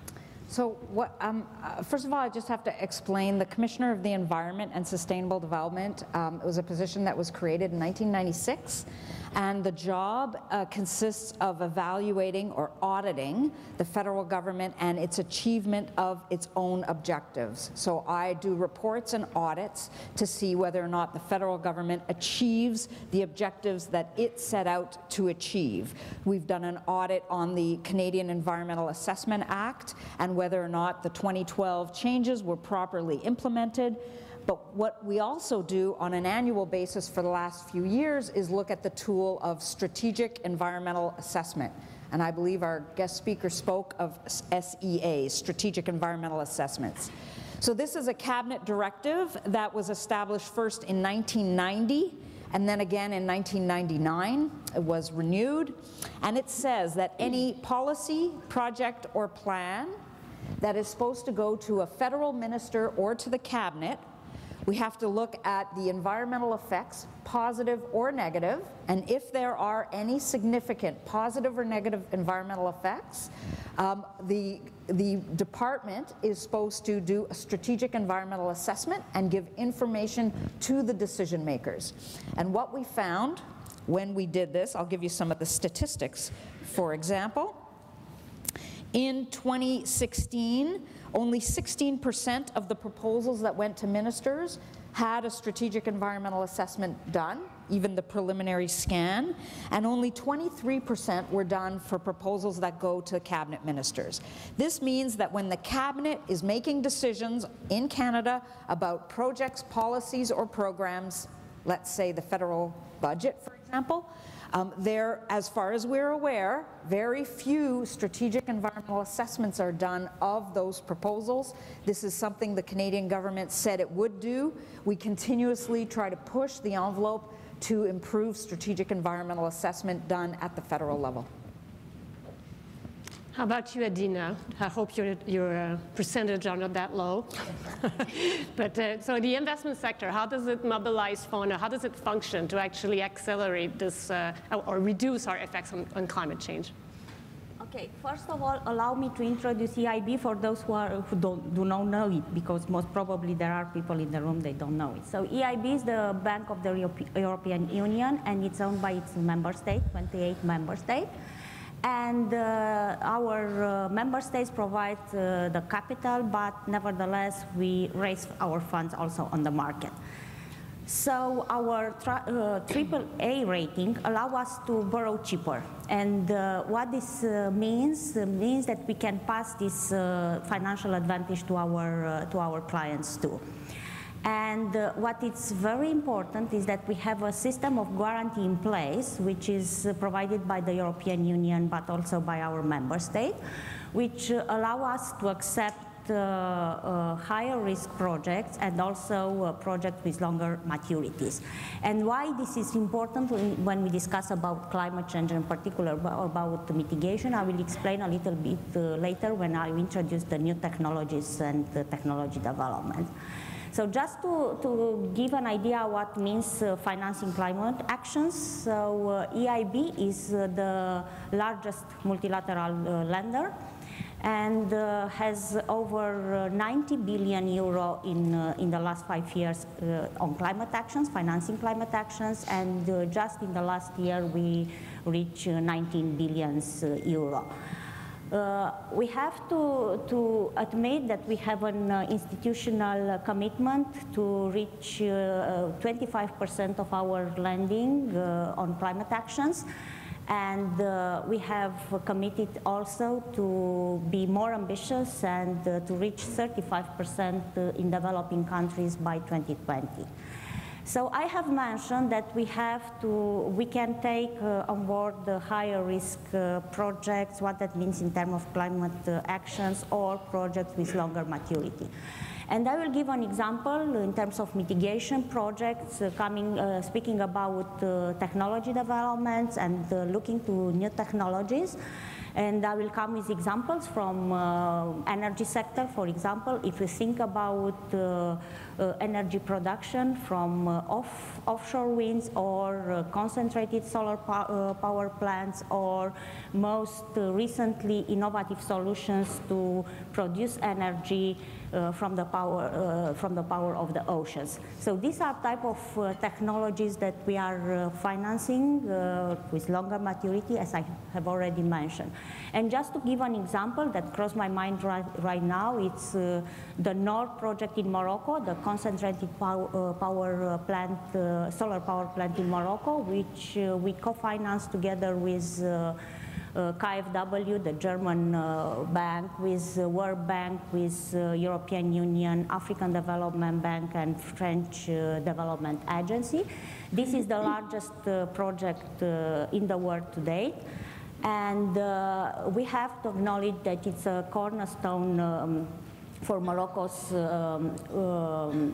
So what, um, uh, first of all, I just have to explain the Commissioner of the Environment and Sustainable Development. Um, it was a position that was created in nineteen ninety-six. And the job uh, consists of evaluating or auditing the federal government and its achievement of its own objectives. So I do reports and audits to see whether or not the federal government achieves the objectives that it set out to achieve. We've done an audit on the Canadian Environmental Assessment Act and whether or not the twenty twelve changes were properly implemented. But what we also do on an annual basis for the last few years is look at the tool of strategic environmental assessment. And I believe our guest speaker spoke of S E A, strategic environmental assessments. So this is a cabinet directive that was established first in nineteen ninety. And then again in nineteen ninety-nine, it was renewed. And it says that any policy, project, or plan that is supposed to go to a federal minister or to the cabinet, we have to look at the environmental effects, positive or negative, and if there are any significant positive or negative environmental effects, um, the, the department is supposed to do a strategic environmental assessment and give information to the decision makers. And what we found when we did this, I'll give you some of the statistics. For example, in twenty sixteen, only sixteen percent of the proposals that went to ministers had a strategic environmental assessment done, even the preliminary scan, and only twenty-three percent were done for proposals that go to cabinet ministers. This means that when the cabinet is making decisions in Canada about projects, policies, or programs, let's say the federal budget, for example, Um, there, as far as we're aware, very few strategic environmental assessments are done of those proposals. This is something the Canadian government said it would do. We continuously try to push the envelope to improve strategic environmental assessment done at the federal level. How about you, Adina? I hope your, your uh, percentage are not that low. But uh, so the investment sector, how does it mobilize FONA? How does it function to actually accelerate this uh, or reduce our effects on, on climate change? Okay, first of all, allow me to introduce E I B for those who, are, who don't, do not know it, because most probably there are people in the room that don't know it. So E I B is the Bank of the European Union, and it's owned by its member state, twenty-eight member states. And uh, our uh, member states provide uh, the capital, but nevertheless, we raise our funds also on the market. So our triple A uh, rating allows us to borrow cheaper. And uh, what this uh, means, uh, means that we can pass this uh, financial advantage to our, uh, to our clients too. And uh, what is very important is that we have a system of guarantee in place, which is uh, provided by the European Union, but also by our member state, which uh, allow us to accept uh, uh, higher risk projects and also uh, projects with longer maturities. And why this is important when we discuss about climate change, in particular about the mitigation, I will explain a little bit uh, later when I introduce the new technologies and uh, technology development. So just to, to give an idea what means uh, financing climate actions, so uh, E I B is uh, the largest multilateral uh, lender and uh, has over uh, ninety billion euro in, uh, in the last five years uh, on climate actions, financing climate actions, and uh, just in the last year we reached uh, nineteen billion euro. Uh, we have to, to admit that we have an uh, institutional uh, commitment to reach twenty-five percent uh, of our lending uh, on climate actions. And uh, we have committed also to be more ambitious and uh, to reach thirty-five percent in developing countries by twenty twenty. So I have mentioned that we have to, we can take uh, on board the higher risk uh, projects, what that means in terms of climate uh, actions or projects with longer maturity. And I will give an example in terms of mitigation projects, uh, coming, uh, speaking about uh, technology developments and uh, looking to new technologies. And I will come with examples from uh, energy sector, for example. If you think about uh, uh, energy production from uh, off offshore winds or uh, concentrated solar pow uh, power plants, or most uh, recently innovative solutions to produce energy uh, from the power uh, from the power of the oceans. So these are type of uh, technologies that we are uh, financing uh, with longer maturity, as I have already mentioned. And just to give an example that crossed my mind right, right now, it's uh, the Nord project in Morocco, the concentrated pow uh, power plant, uh, solar power plant in Morocco, which uh, we co-finance together with uh, uh, K F W, the German uh, bank, with uh, World Bank, with uh, European Union, African Development Bank, and French uh, Development Agency. This is the largest uh, project uh, in the world to date. And uh, we have to acknowledge that it's a cornerstone um, for Morocco's um, um,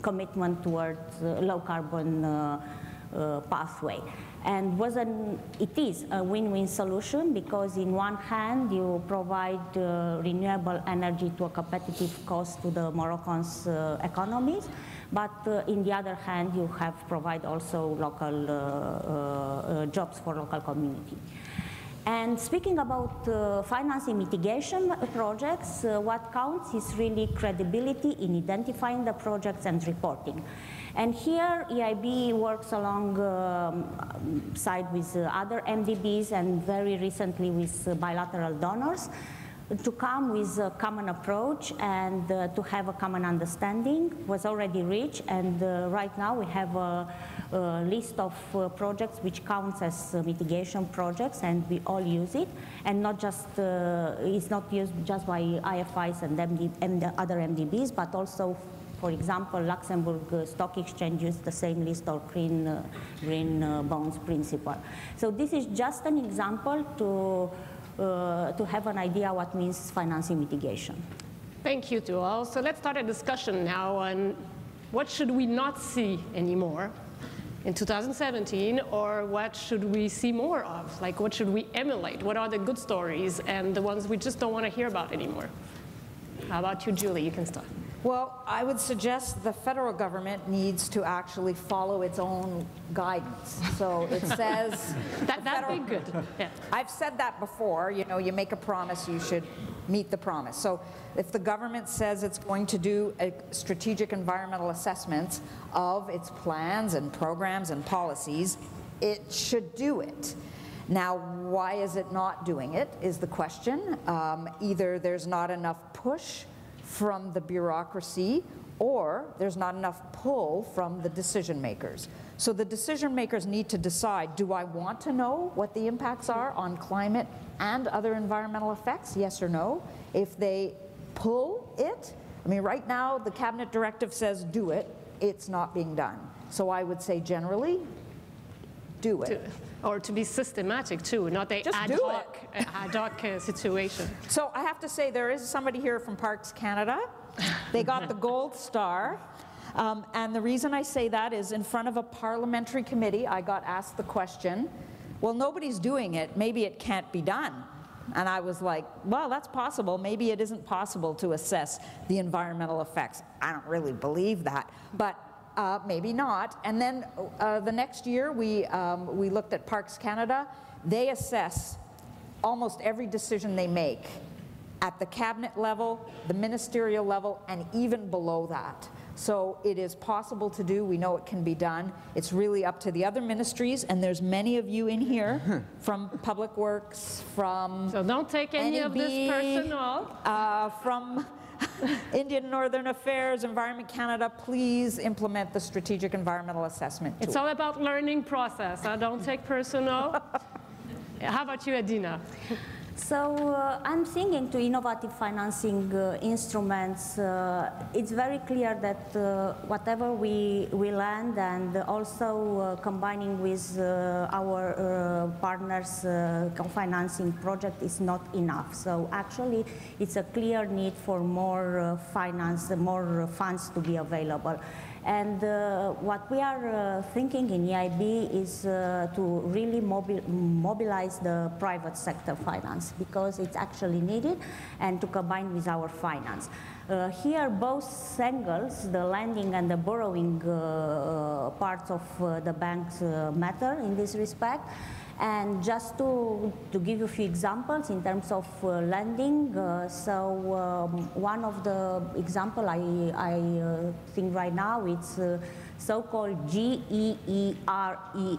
commitment towards uh, low carbon uh, uh, pathway. And was an, it is a win-win solution because in one hand you provide uh, renewable energy to a competitive cost to the Moroccan's uh, economies, but uh, in the other hand you have provide also local uh, uh, jobs for local community. And speaking about uh, financing mitigation projects, uh, what counts is really credibility in identifying the projects and reporting. And here, E I B works alongside um, with uh, other M D Bs and very recently with uh, bilateral donors to come with a common approach and uh, to have a common understanding was already reached. And uh, right now we have a, a list of uh, projects which counts as uh, mitigation projects, and we all use it. And not just, uh, it's not used just by I F Is and M D, M D, other M D Bs, but also, for example, Luxembourg uh, Stock Exchange used the same list of green, uh, green uh, bonds principle. So this is just an example to Uh, to have an idea what means financing mitigation. Thank you to all. So let's start a discussion now on what should we not see anymore in two thousand seventeen, or what should we see more of? Like, what should we emulate? What are the good stories and the ones we just don't want to hear about anymore? How about you, Julie? You can start. Well, I would suggest the federal government needs to actually follow its own guidance. So it says that that'd be good. Yeah. I've said that before. You know, you make a promise, you should meet the promise. So if the government says it's going to do a strategic environmental assessments of its plans and programs and policies, it should do it. Now, why is it not doing it is the question. Um, either there's not enough push from the bureaucracy, or there's not enough pull from the decision makers. So the decision makers need to decide, do I want to know what the impacts are on climate and other environmental effects, yes or no? If they pull it, I mean, right now the cabinet directive says do it, it's not being done. So I would say generally, do it. To, or to be systematic too, not a ad hoc, ad hoc uh, situation. So I have to say there is somebody here from Parks Canada. They got the gold star. Um, and the reason I say that is in front of a parliamentary committee, I got asked the question, well, nobody's doing it, maybe it can't be done. And I was like, well, that's possible. Maybe it isn't possible to assess the environmental effects. I don't really believe that, but uh, maybe not. And then uh, the next year, we, um, we looked at Parks Canada. They assess almost every decision they make at the cabinet level, the ministerial level, and even below that. So it is possible to do, we know it can be done. It's really up to the other ministries, and there's many of you in here from Public Works, from So don't take any N E B, of this personal. Uh, from Indian Northern Affairs, Environment Canada, please implement the strategic environmental assessment tool. It's all about learning process, I don't take personal. How about you, Adina? So uh, I'm thinking to innovative financing uh, instruments. Uh, it's very clear that uh, whatever we, we land, and also uh, combining with uh, our uh, partners, uh, co-financing project is not enough. So actually it's a clear need for more uh, finance, more funds to be available. And uh, what we are uh, thinking in E I B is uh, to really mobi mobilize the private sector finance, because it's actually needed, and to combine with our finance. Uh, here, both angles, the lending and the borrowing uh, parts of uh, the banks uh, matter in this respect. And just to, to give you a few examples in terms of uh, lending, uh, so um, one of the example I, I uh, think right now, it's uh, so-called G E E R E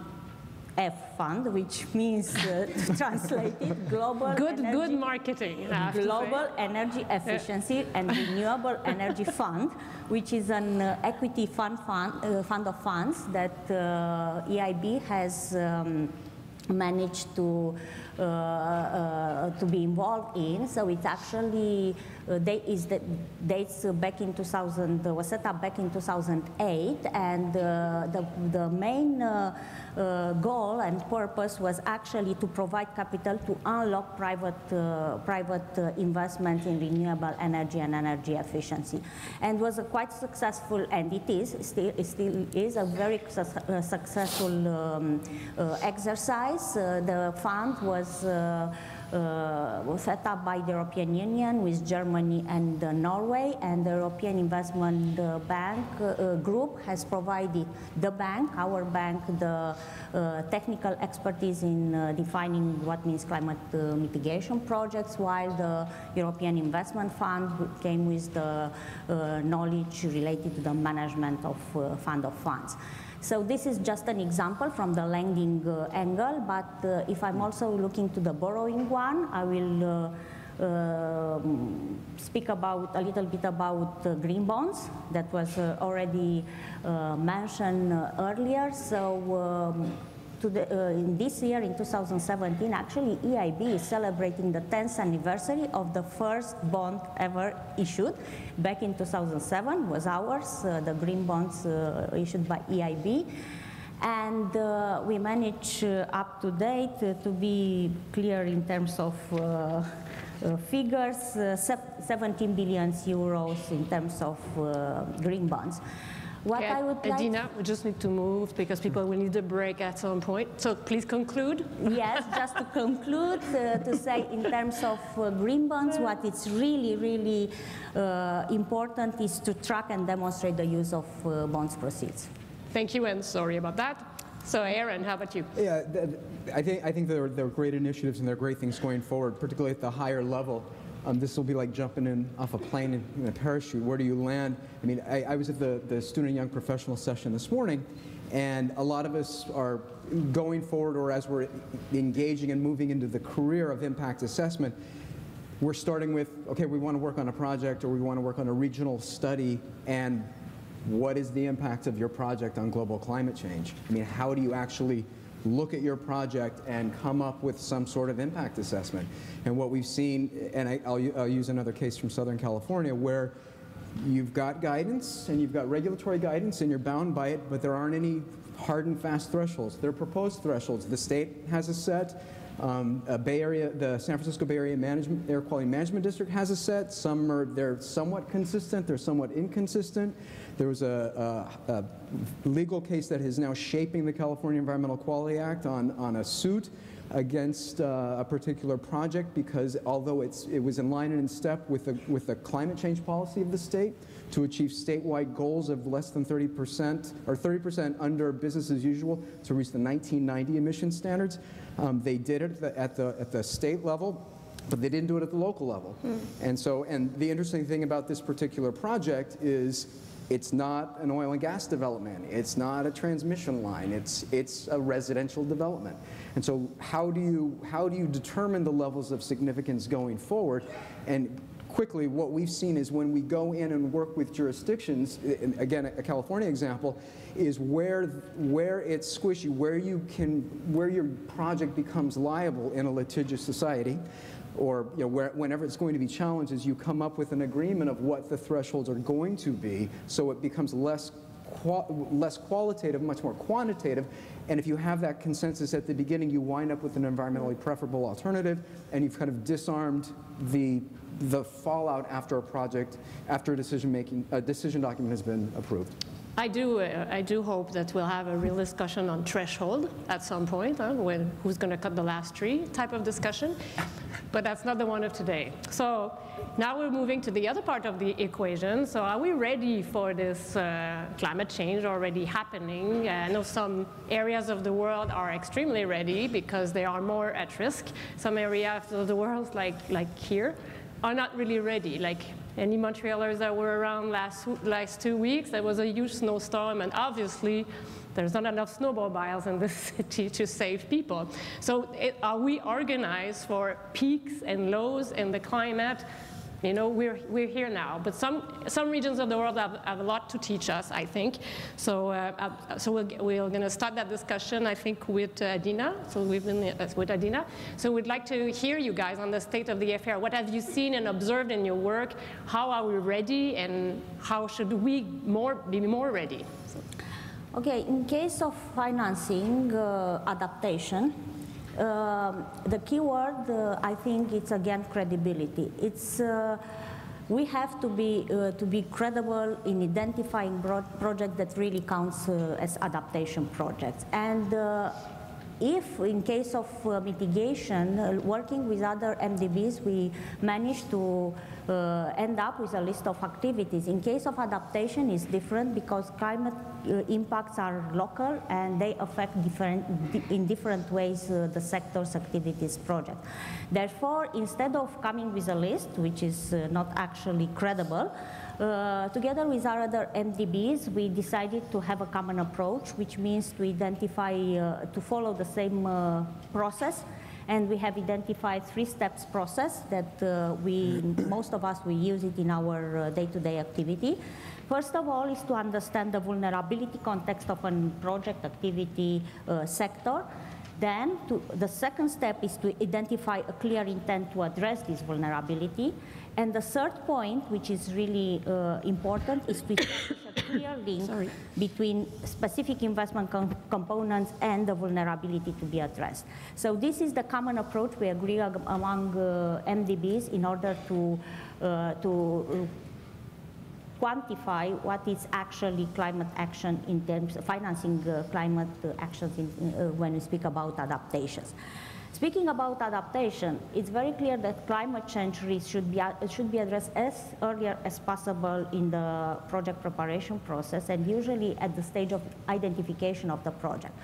F fund, which means, uh, translated, global good, energy, good marketing, global energy efficiency yeah. and renewable energy fund, which is an uh, equity fund, fund, uh, fund of funds that uh, E I B has um, managed to uh, uh, to be involved in. So it's actually uh, they is the dates uh, back in two thousand, uh, was set up back in two thousand eight, and uh, the the main uh, uh, goal and purpose was actually to provide capital to unlock private uh, private uh, investment in renewable energy and energy efficiency, and was a quite successful, and it is still it still is a very su uh, successful um, uh, exercise. Uh, the fund was uh, uh, was set up by the European Union with Germany and uh, Norway, and the European Investment uh, Bank uh, uh, Group has provided the bank, our bank, the uh, technical expertise in uh, defining what means climate uh, mitigation projects, while the European Investment Fund came with the uh, knowledge related to the management of uh, fund of funds. So this is just an example from the lending uh, angle, but uh, if I'm also looking to the borrowing one, I will uh, uh, speak about a little bit about uh, green bonds that was uh, already uh, mentioned uh, earlier. So um, to the, uh, in this year, in two thousand seventeen, actually E I B is celebrating the tenth anniversary of the first bond ever issued. Back in two thousand seven was ours, uh, the green bonds uh, issued by E I B. And uh, we managed uh, up to date uh, to be clear in terms of uh, uh, figures, uh, seventeen billion euros in terms of uh, green bonds. What okay. I would like Adina, we just need to move because people will need a break at some point. So please conclude. Yes, just to conclude, uh, to say in terms of uh, green bonds, what it's really, really uh, important is to track and demonstrate the use of uh, bonds proceeds. Thank you, and sorry about that. So Aaron, how about you? Yeah, th I think, I think there, are, there are great initiatives and there are great things going forward, particularly at the higher level. Um, this will be like jumping in off a plane in, in a parachute. Where do you land? I mean, I, I was at the, the student young professional session this morning, and a lot of us are going forward, or as we're engaging and moving into the career of impact assessment, we're starting with, okay, we want to work on a project or we want to work on a regional study, and what is the impact of your project on global climate change? I mean, how do you actually look at your project and come up with some sort of impact assessment? And what we've seen, and I, I'll, I'll use another case from Southern California, where you've got guidance and you've got regulatory guidance and you're bound by it, but there aren't any hard and fast thresholds. They're proposed thresholds. The state has a set. Um, a Bay Area, the San Francisco Bay Area Management, Air Quality Management District has a set. Some are, they're somewhat consistent, they're somewhat inconsistent. There was a, a, a legal case that is now shaping the California Environmental Quality Act on, on a suit against uh, a particular project because although it's, it was in line and in step with the, with the climate change policy of the state to achieve statewide goals of less than thirty percent or thirty percent under business as usual to reach the nineteen ninety emission standards, um, they did it at the, at the, at the state level, but they didn't do it at the local level. Mm. And so, and the interesting thing about this particular project is it's not an oil and gas development. It's not a transmission line. It's, it's a residential development. And so how do you, how do you determine the levels of significance going forward? And quickly, what we've seen is when we go in and work with jurisdictions, and again, a California example, is where, where it's squishy, where, you can, where your project becomes liable in a litigious society, or you know, where, whenever it's going to be challenges, you come up with an agreement of what the thresholds are going to be, so it becomes less, qual less qualitative, much more quantitative. And if you have that consensus at the beginning, you wind up with an environmentally preferable alternative, and you've kind of disarmed the, the fallout after a project, after a decision-making, a decision document has been approved. I do, uh, I do hope that we'll have a real discussion on threshold at some point, huh, when who's going to cut the last tree type of discussion, but that's not the one of today. So now we're moving to the other part of the equation. So are we ready for this uh, climate change already happening? Uh, I know some areas of the world are extremely ready because they are more at risk. Some areas of the world, like, like here, are not really ready. Like, any Montrealers that were around last, last two weeks, there was a huge snowstorm, and obviously there's not enough snowmobiles in the city to save people. So it, are we organized for peaks and lows in the climate? You know, we're, we're here now, but some, some regions of the world have, have a lot to teach us, I think. So, uh, so we're, we're gonna start that discussion, I think, with uh, Adina. So we've been uh, with Adina. So we'd like to hear you guys on the state of the affair. What have you seen and observed in your work? How are we ready, and how should we more, be more ready? So. Okay, in case of financing uh, adaptation, Uh, the key word, uh, I think, it's again credibility. It's uh, we have to be uh, to be credible in identifying broad projects that really counts uh, as adaptation projects. And uh, if, in case of uh, mitigation, uh, working with other M D Bs, we manage to uh, end up with a list of activities. In case of adaptation, it's different because climate Uh, impacts are local and they affect different, in different ways uh, the sector's activities project. Therefore, instead of coming with a list, which is uh, not actually credible, uh, together with our other M D Bs, we decided to have a common approach, which means to identify, uh, to follow the same uh, process. And we have identified three steps process that uh, we, most of us, we use it in our day-to-day uh, activity. First of all is to understand the vulnerability context of a project activity uh, sector. Then to, the second step is to identify a clear intent to address this vulnerability. And the third point, which is really uh, important, is to establish a clear link Sorry. between specific investment com components and the vulnerability to be addressed. So this is the common approach we agree ag among uh, M D Bs in order to, uh, to uh, quantify what is actually climate action in terms of financing uh, climate uh, actions in, uh, when we speak about adaptations. Speaking about adaptation, it's very clear that climate change risks should be, uh, should be addressed as earlier as possible in the project preparation process and usually at the stage of identification of the project.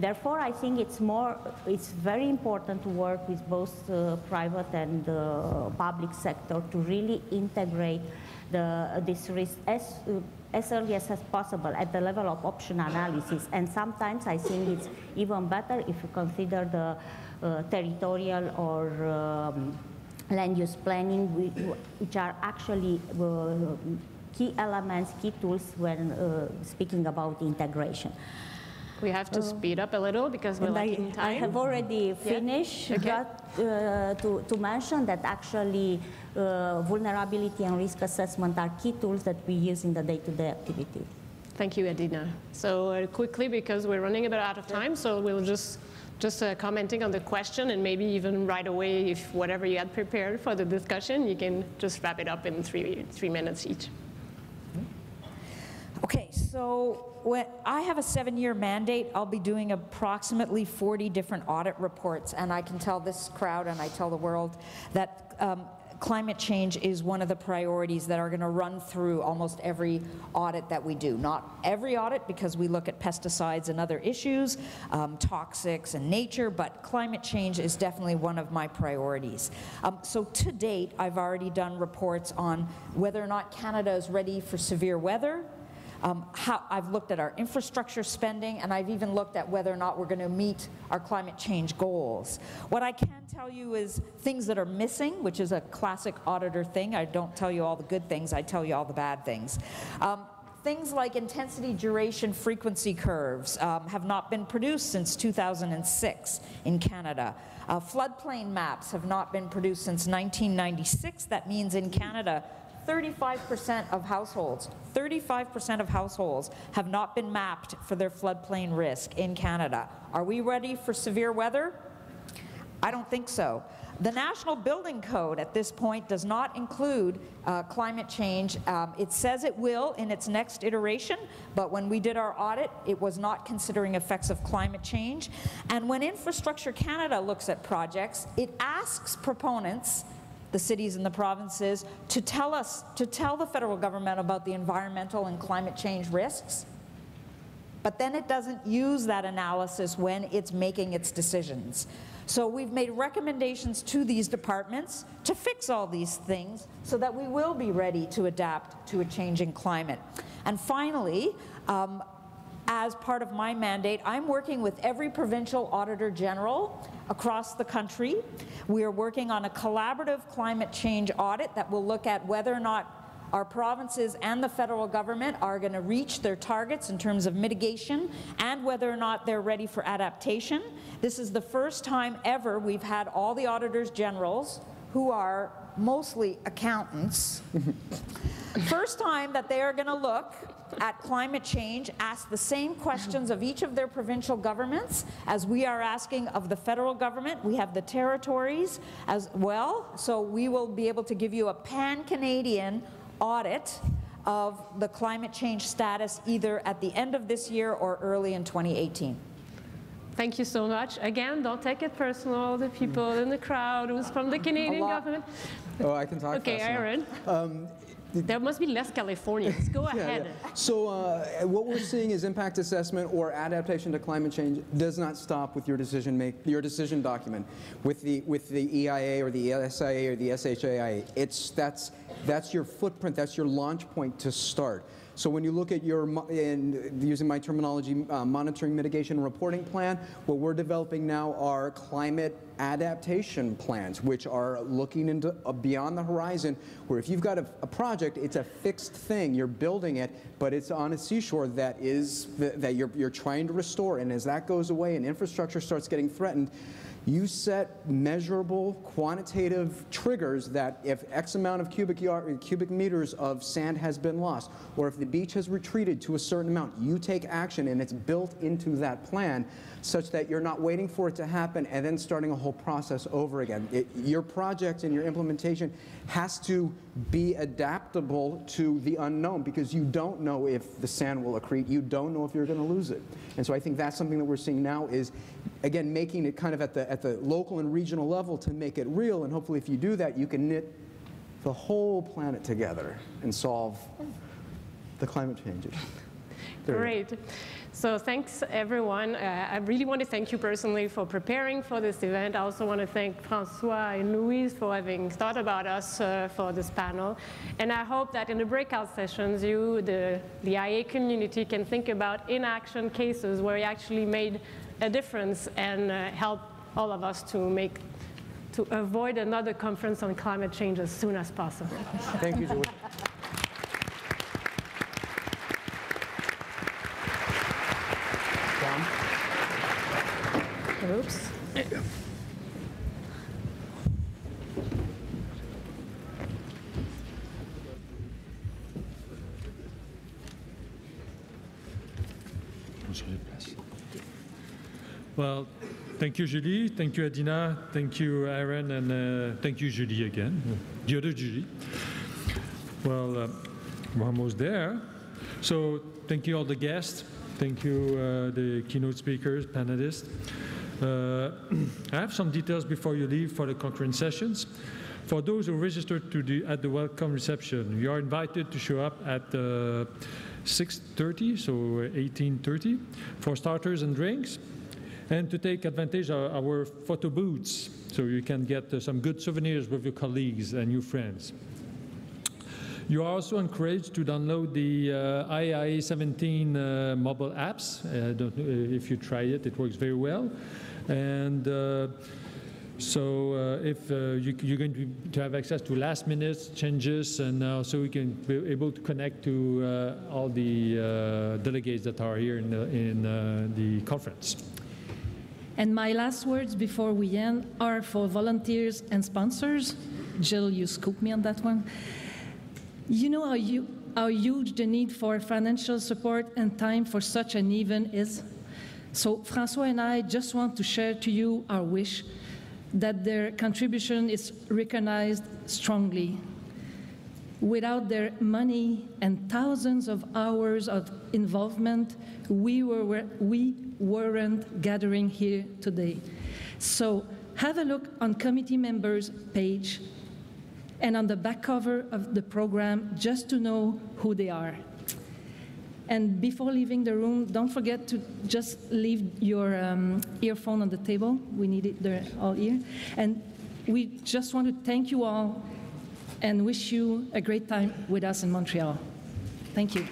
Therefore, I think it's more, it's very important to work with both uh, private and uh, public sector to really integrate the, this risk as, uh, as early as, as possible at the level of option analysis. And sometimes I think it's even better if you consider the uh, territorial or um, land use planning, which are actually uh, key elements, key tools when uh, speaking about integration. We have to uh, speed up a little because we're lacking time. I have already finished, yeah. Okay. But, uh, to, to mention that actually uh, vulnerability and risk assessment are key tools that we use in the day-to-day activity. Thank you, Edina. So uh, quickly, because we're running a bit out of time, so we'll just, just uh, commenting on the question, and maybe even right away, if whatever you had prepared for the discussion, you can just wrap it up in three, three minutes each. Okay, so when I have a seven-year mandate, I'll be doing approximately forty different audit reports, and I can tell this crowd and I tell the world that um, climate change is one of the priorities that are going to run through almost every audit that we do. Not every audit, because we look at pesticides and other issues, um, toxics and nature, but climate change is definitely one of my priorities. Um, so to date, I've already done reports on whether or not Canada is ready for severe weather. Um, how, I've looked at our infrastructure spending, and I've even looked at whether or not we're going to meet our climate change goals. What I can tell you is things that are missing, which is a classic auditor thing. I don't tell you all the good things, I tell you all the bad things. Um, Things like intensity, duration, frequency curves um, have not been produced since two thousand six in Canada. Uh, floodplain maps have not been produced since nineteen ninety-six. That means in Canada, thirty-five percent of households, thirty-five percent of households have not been mapped for their floodplain risk in Canada. Are we ready for severe weather? I don't think so. The National Building Code at this point does not include uh, climate change. Um, it says it will in its next iteration, but when we did our audit, it was not considering effects of climate change. And when Infrastructure Canada looks at projects, it asks proponents, the cities and the provinces, to tell us, to tell the federal government about the environmental and climate change risks, but then it doesn't use that analysis when it's making its decisions. So we've made recommendations to these departments to fix all these things so that we will be ready to adapt to a changing climate. And finally, um, as part of my mandate, I'm working with every provincial auditor general across the country. We are working on a collaborative climate change audit that will look at whether or not our provinces and the federal government are going to reach their targets in terms of mitigation and whether or not they're ready for adaptation. This is the first time ever we've had all the auditors generals, who are mostly accountants, first time that they are going to look at climate change, ask the same questions of each of their provincial governments as we are asking of the federal government. We have the territories as well, so we will be able to give you a pan-Canadian audit of the climate change status either at the end of this year or early in twenty eighteen. Thank you so much. Again, don't take it personal, the people in the crowd who's from the Canadian government. Oh, I can talk okay, fast Aaron. Um, There must be less Californians. Go yeah, ahead. Yeah. So uh, what we're seeing is impact assessment or adaptation to climate change does not stop with your decision make your decision document, with the with the E I A or the S I A or the S H A I A. It's that's that's your footprint. That's your launch point to start. So when you look at your, and using my terminology, uh, monitoring, mitigation, reporting plan, what we're developing now are climate adaptation plans, which are looking into uh, beyond the horizon, where if you've got a, a project, it's a fixed thing. You're building it, but it's on a seashore that is th that you're you're trying to restore. And as that goes away and infrastructure starts getting threatened, you set measurable, quantitative triggers that if X amount of cubic, yard, cubic meters of sand has been lost, or if the beach has retreated to a certain amount, you take action, and it's built into that plan such that you're not waiting for it to happen and then starting a whole process over again. It, your project and your implementation has to be adaptable to the unknown, because you don't know if the sand will accrete. You don't know if you're going to lose it. And so I think that's something that we're seeing now is, again, making it kind of at the at the local and regional level to make it real, and hopefully if you do that, you can knit the whole planet together and solve the climate changes. There. Great. So thanks, everyone. Uh, I really want to thank you personally for preparing for this event. I also want to thank François and Louise for having thought about us uh, for this panel. And I hope that in the breakout sessions, you, the, the I A community, can think about inaction cases where you actually made a difference and uh, help all of us to make, to avoid another conference on climate change as soon as possible. Thank you, Julie. Oops. Well, thank you, Julie. Thank you, Adina. Thank you, Aaron. And uh, thank you, Julie, again. The other Julie. Well, uh, we're almost there. So thank you, all the guests. Thank you, uh, the keynote speakers, panelists. Uh, I have some details before you leave for the concurrent sessions. For those who registered to the, at the welcome reception, you are invited to show up at uh, six thirty, so eighteen thirty, for starters and drinks, and to take advantage of our photo booths, so you can get uh, some good souvenirs with your colleagues and your friends. You are also encouraged to download the uh, I A I A seventeen uh, mobile apps. Uh, don't know if you try it, it works very well. And uh, so uh, if uh, you, you're going to, to have access to last minute changes, and uh, so we can be able to connect to uh, all the uh, delegates that are here in, the, in uh, the conference. And my last words before we end are for volunteers and sponsors. Jill, you scooped me on that one. You know how, you, how huge the need for financial support and time for such an event is? So François and I just want to share to you our wish that their contribution is recognized strongly. Without their money and thousands of hours of involvement, we, were, we weren't gathering here today. So have a look on committee members' page and on the back cover of the program, just to know who they are. And before leaving the room, don't forget to just leave your um, earphone on the table. We need it there all ear. And we just want to thank you all and wish you a great time with us in Montreal. Thank you.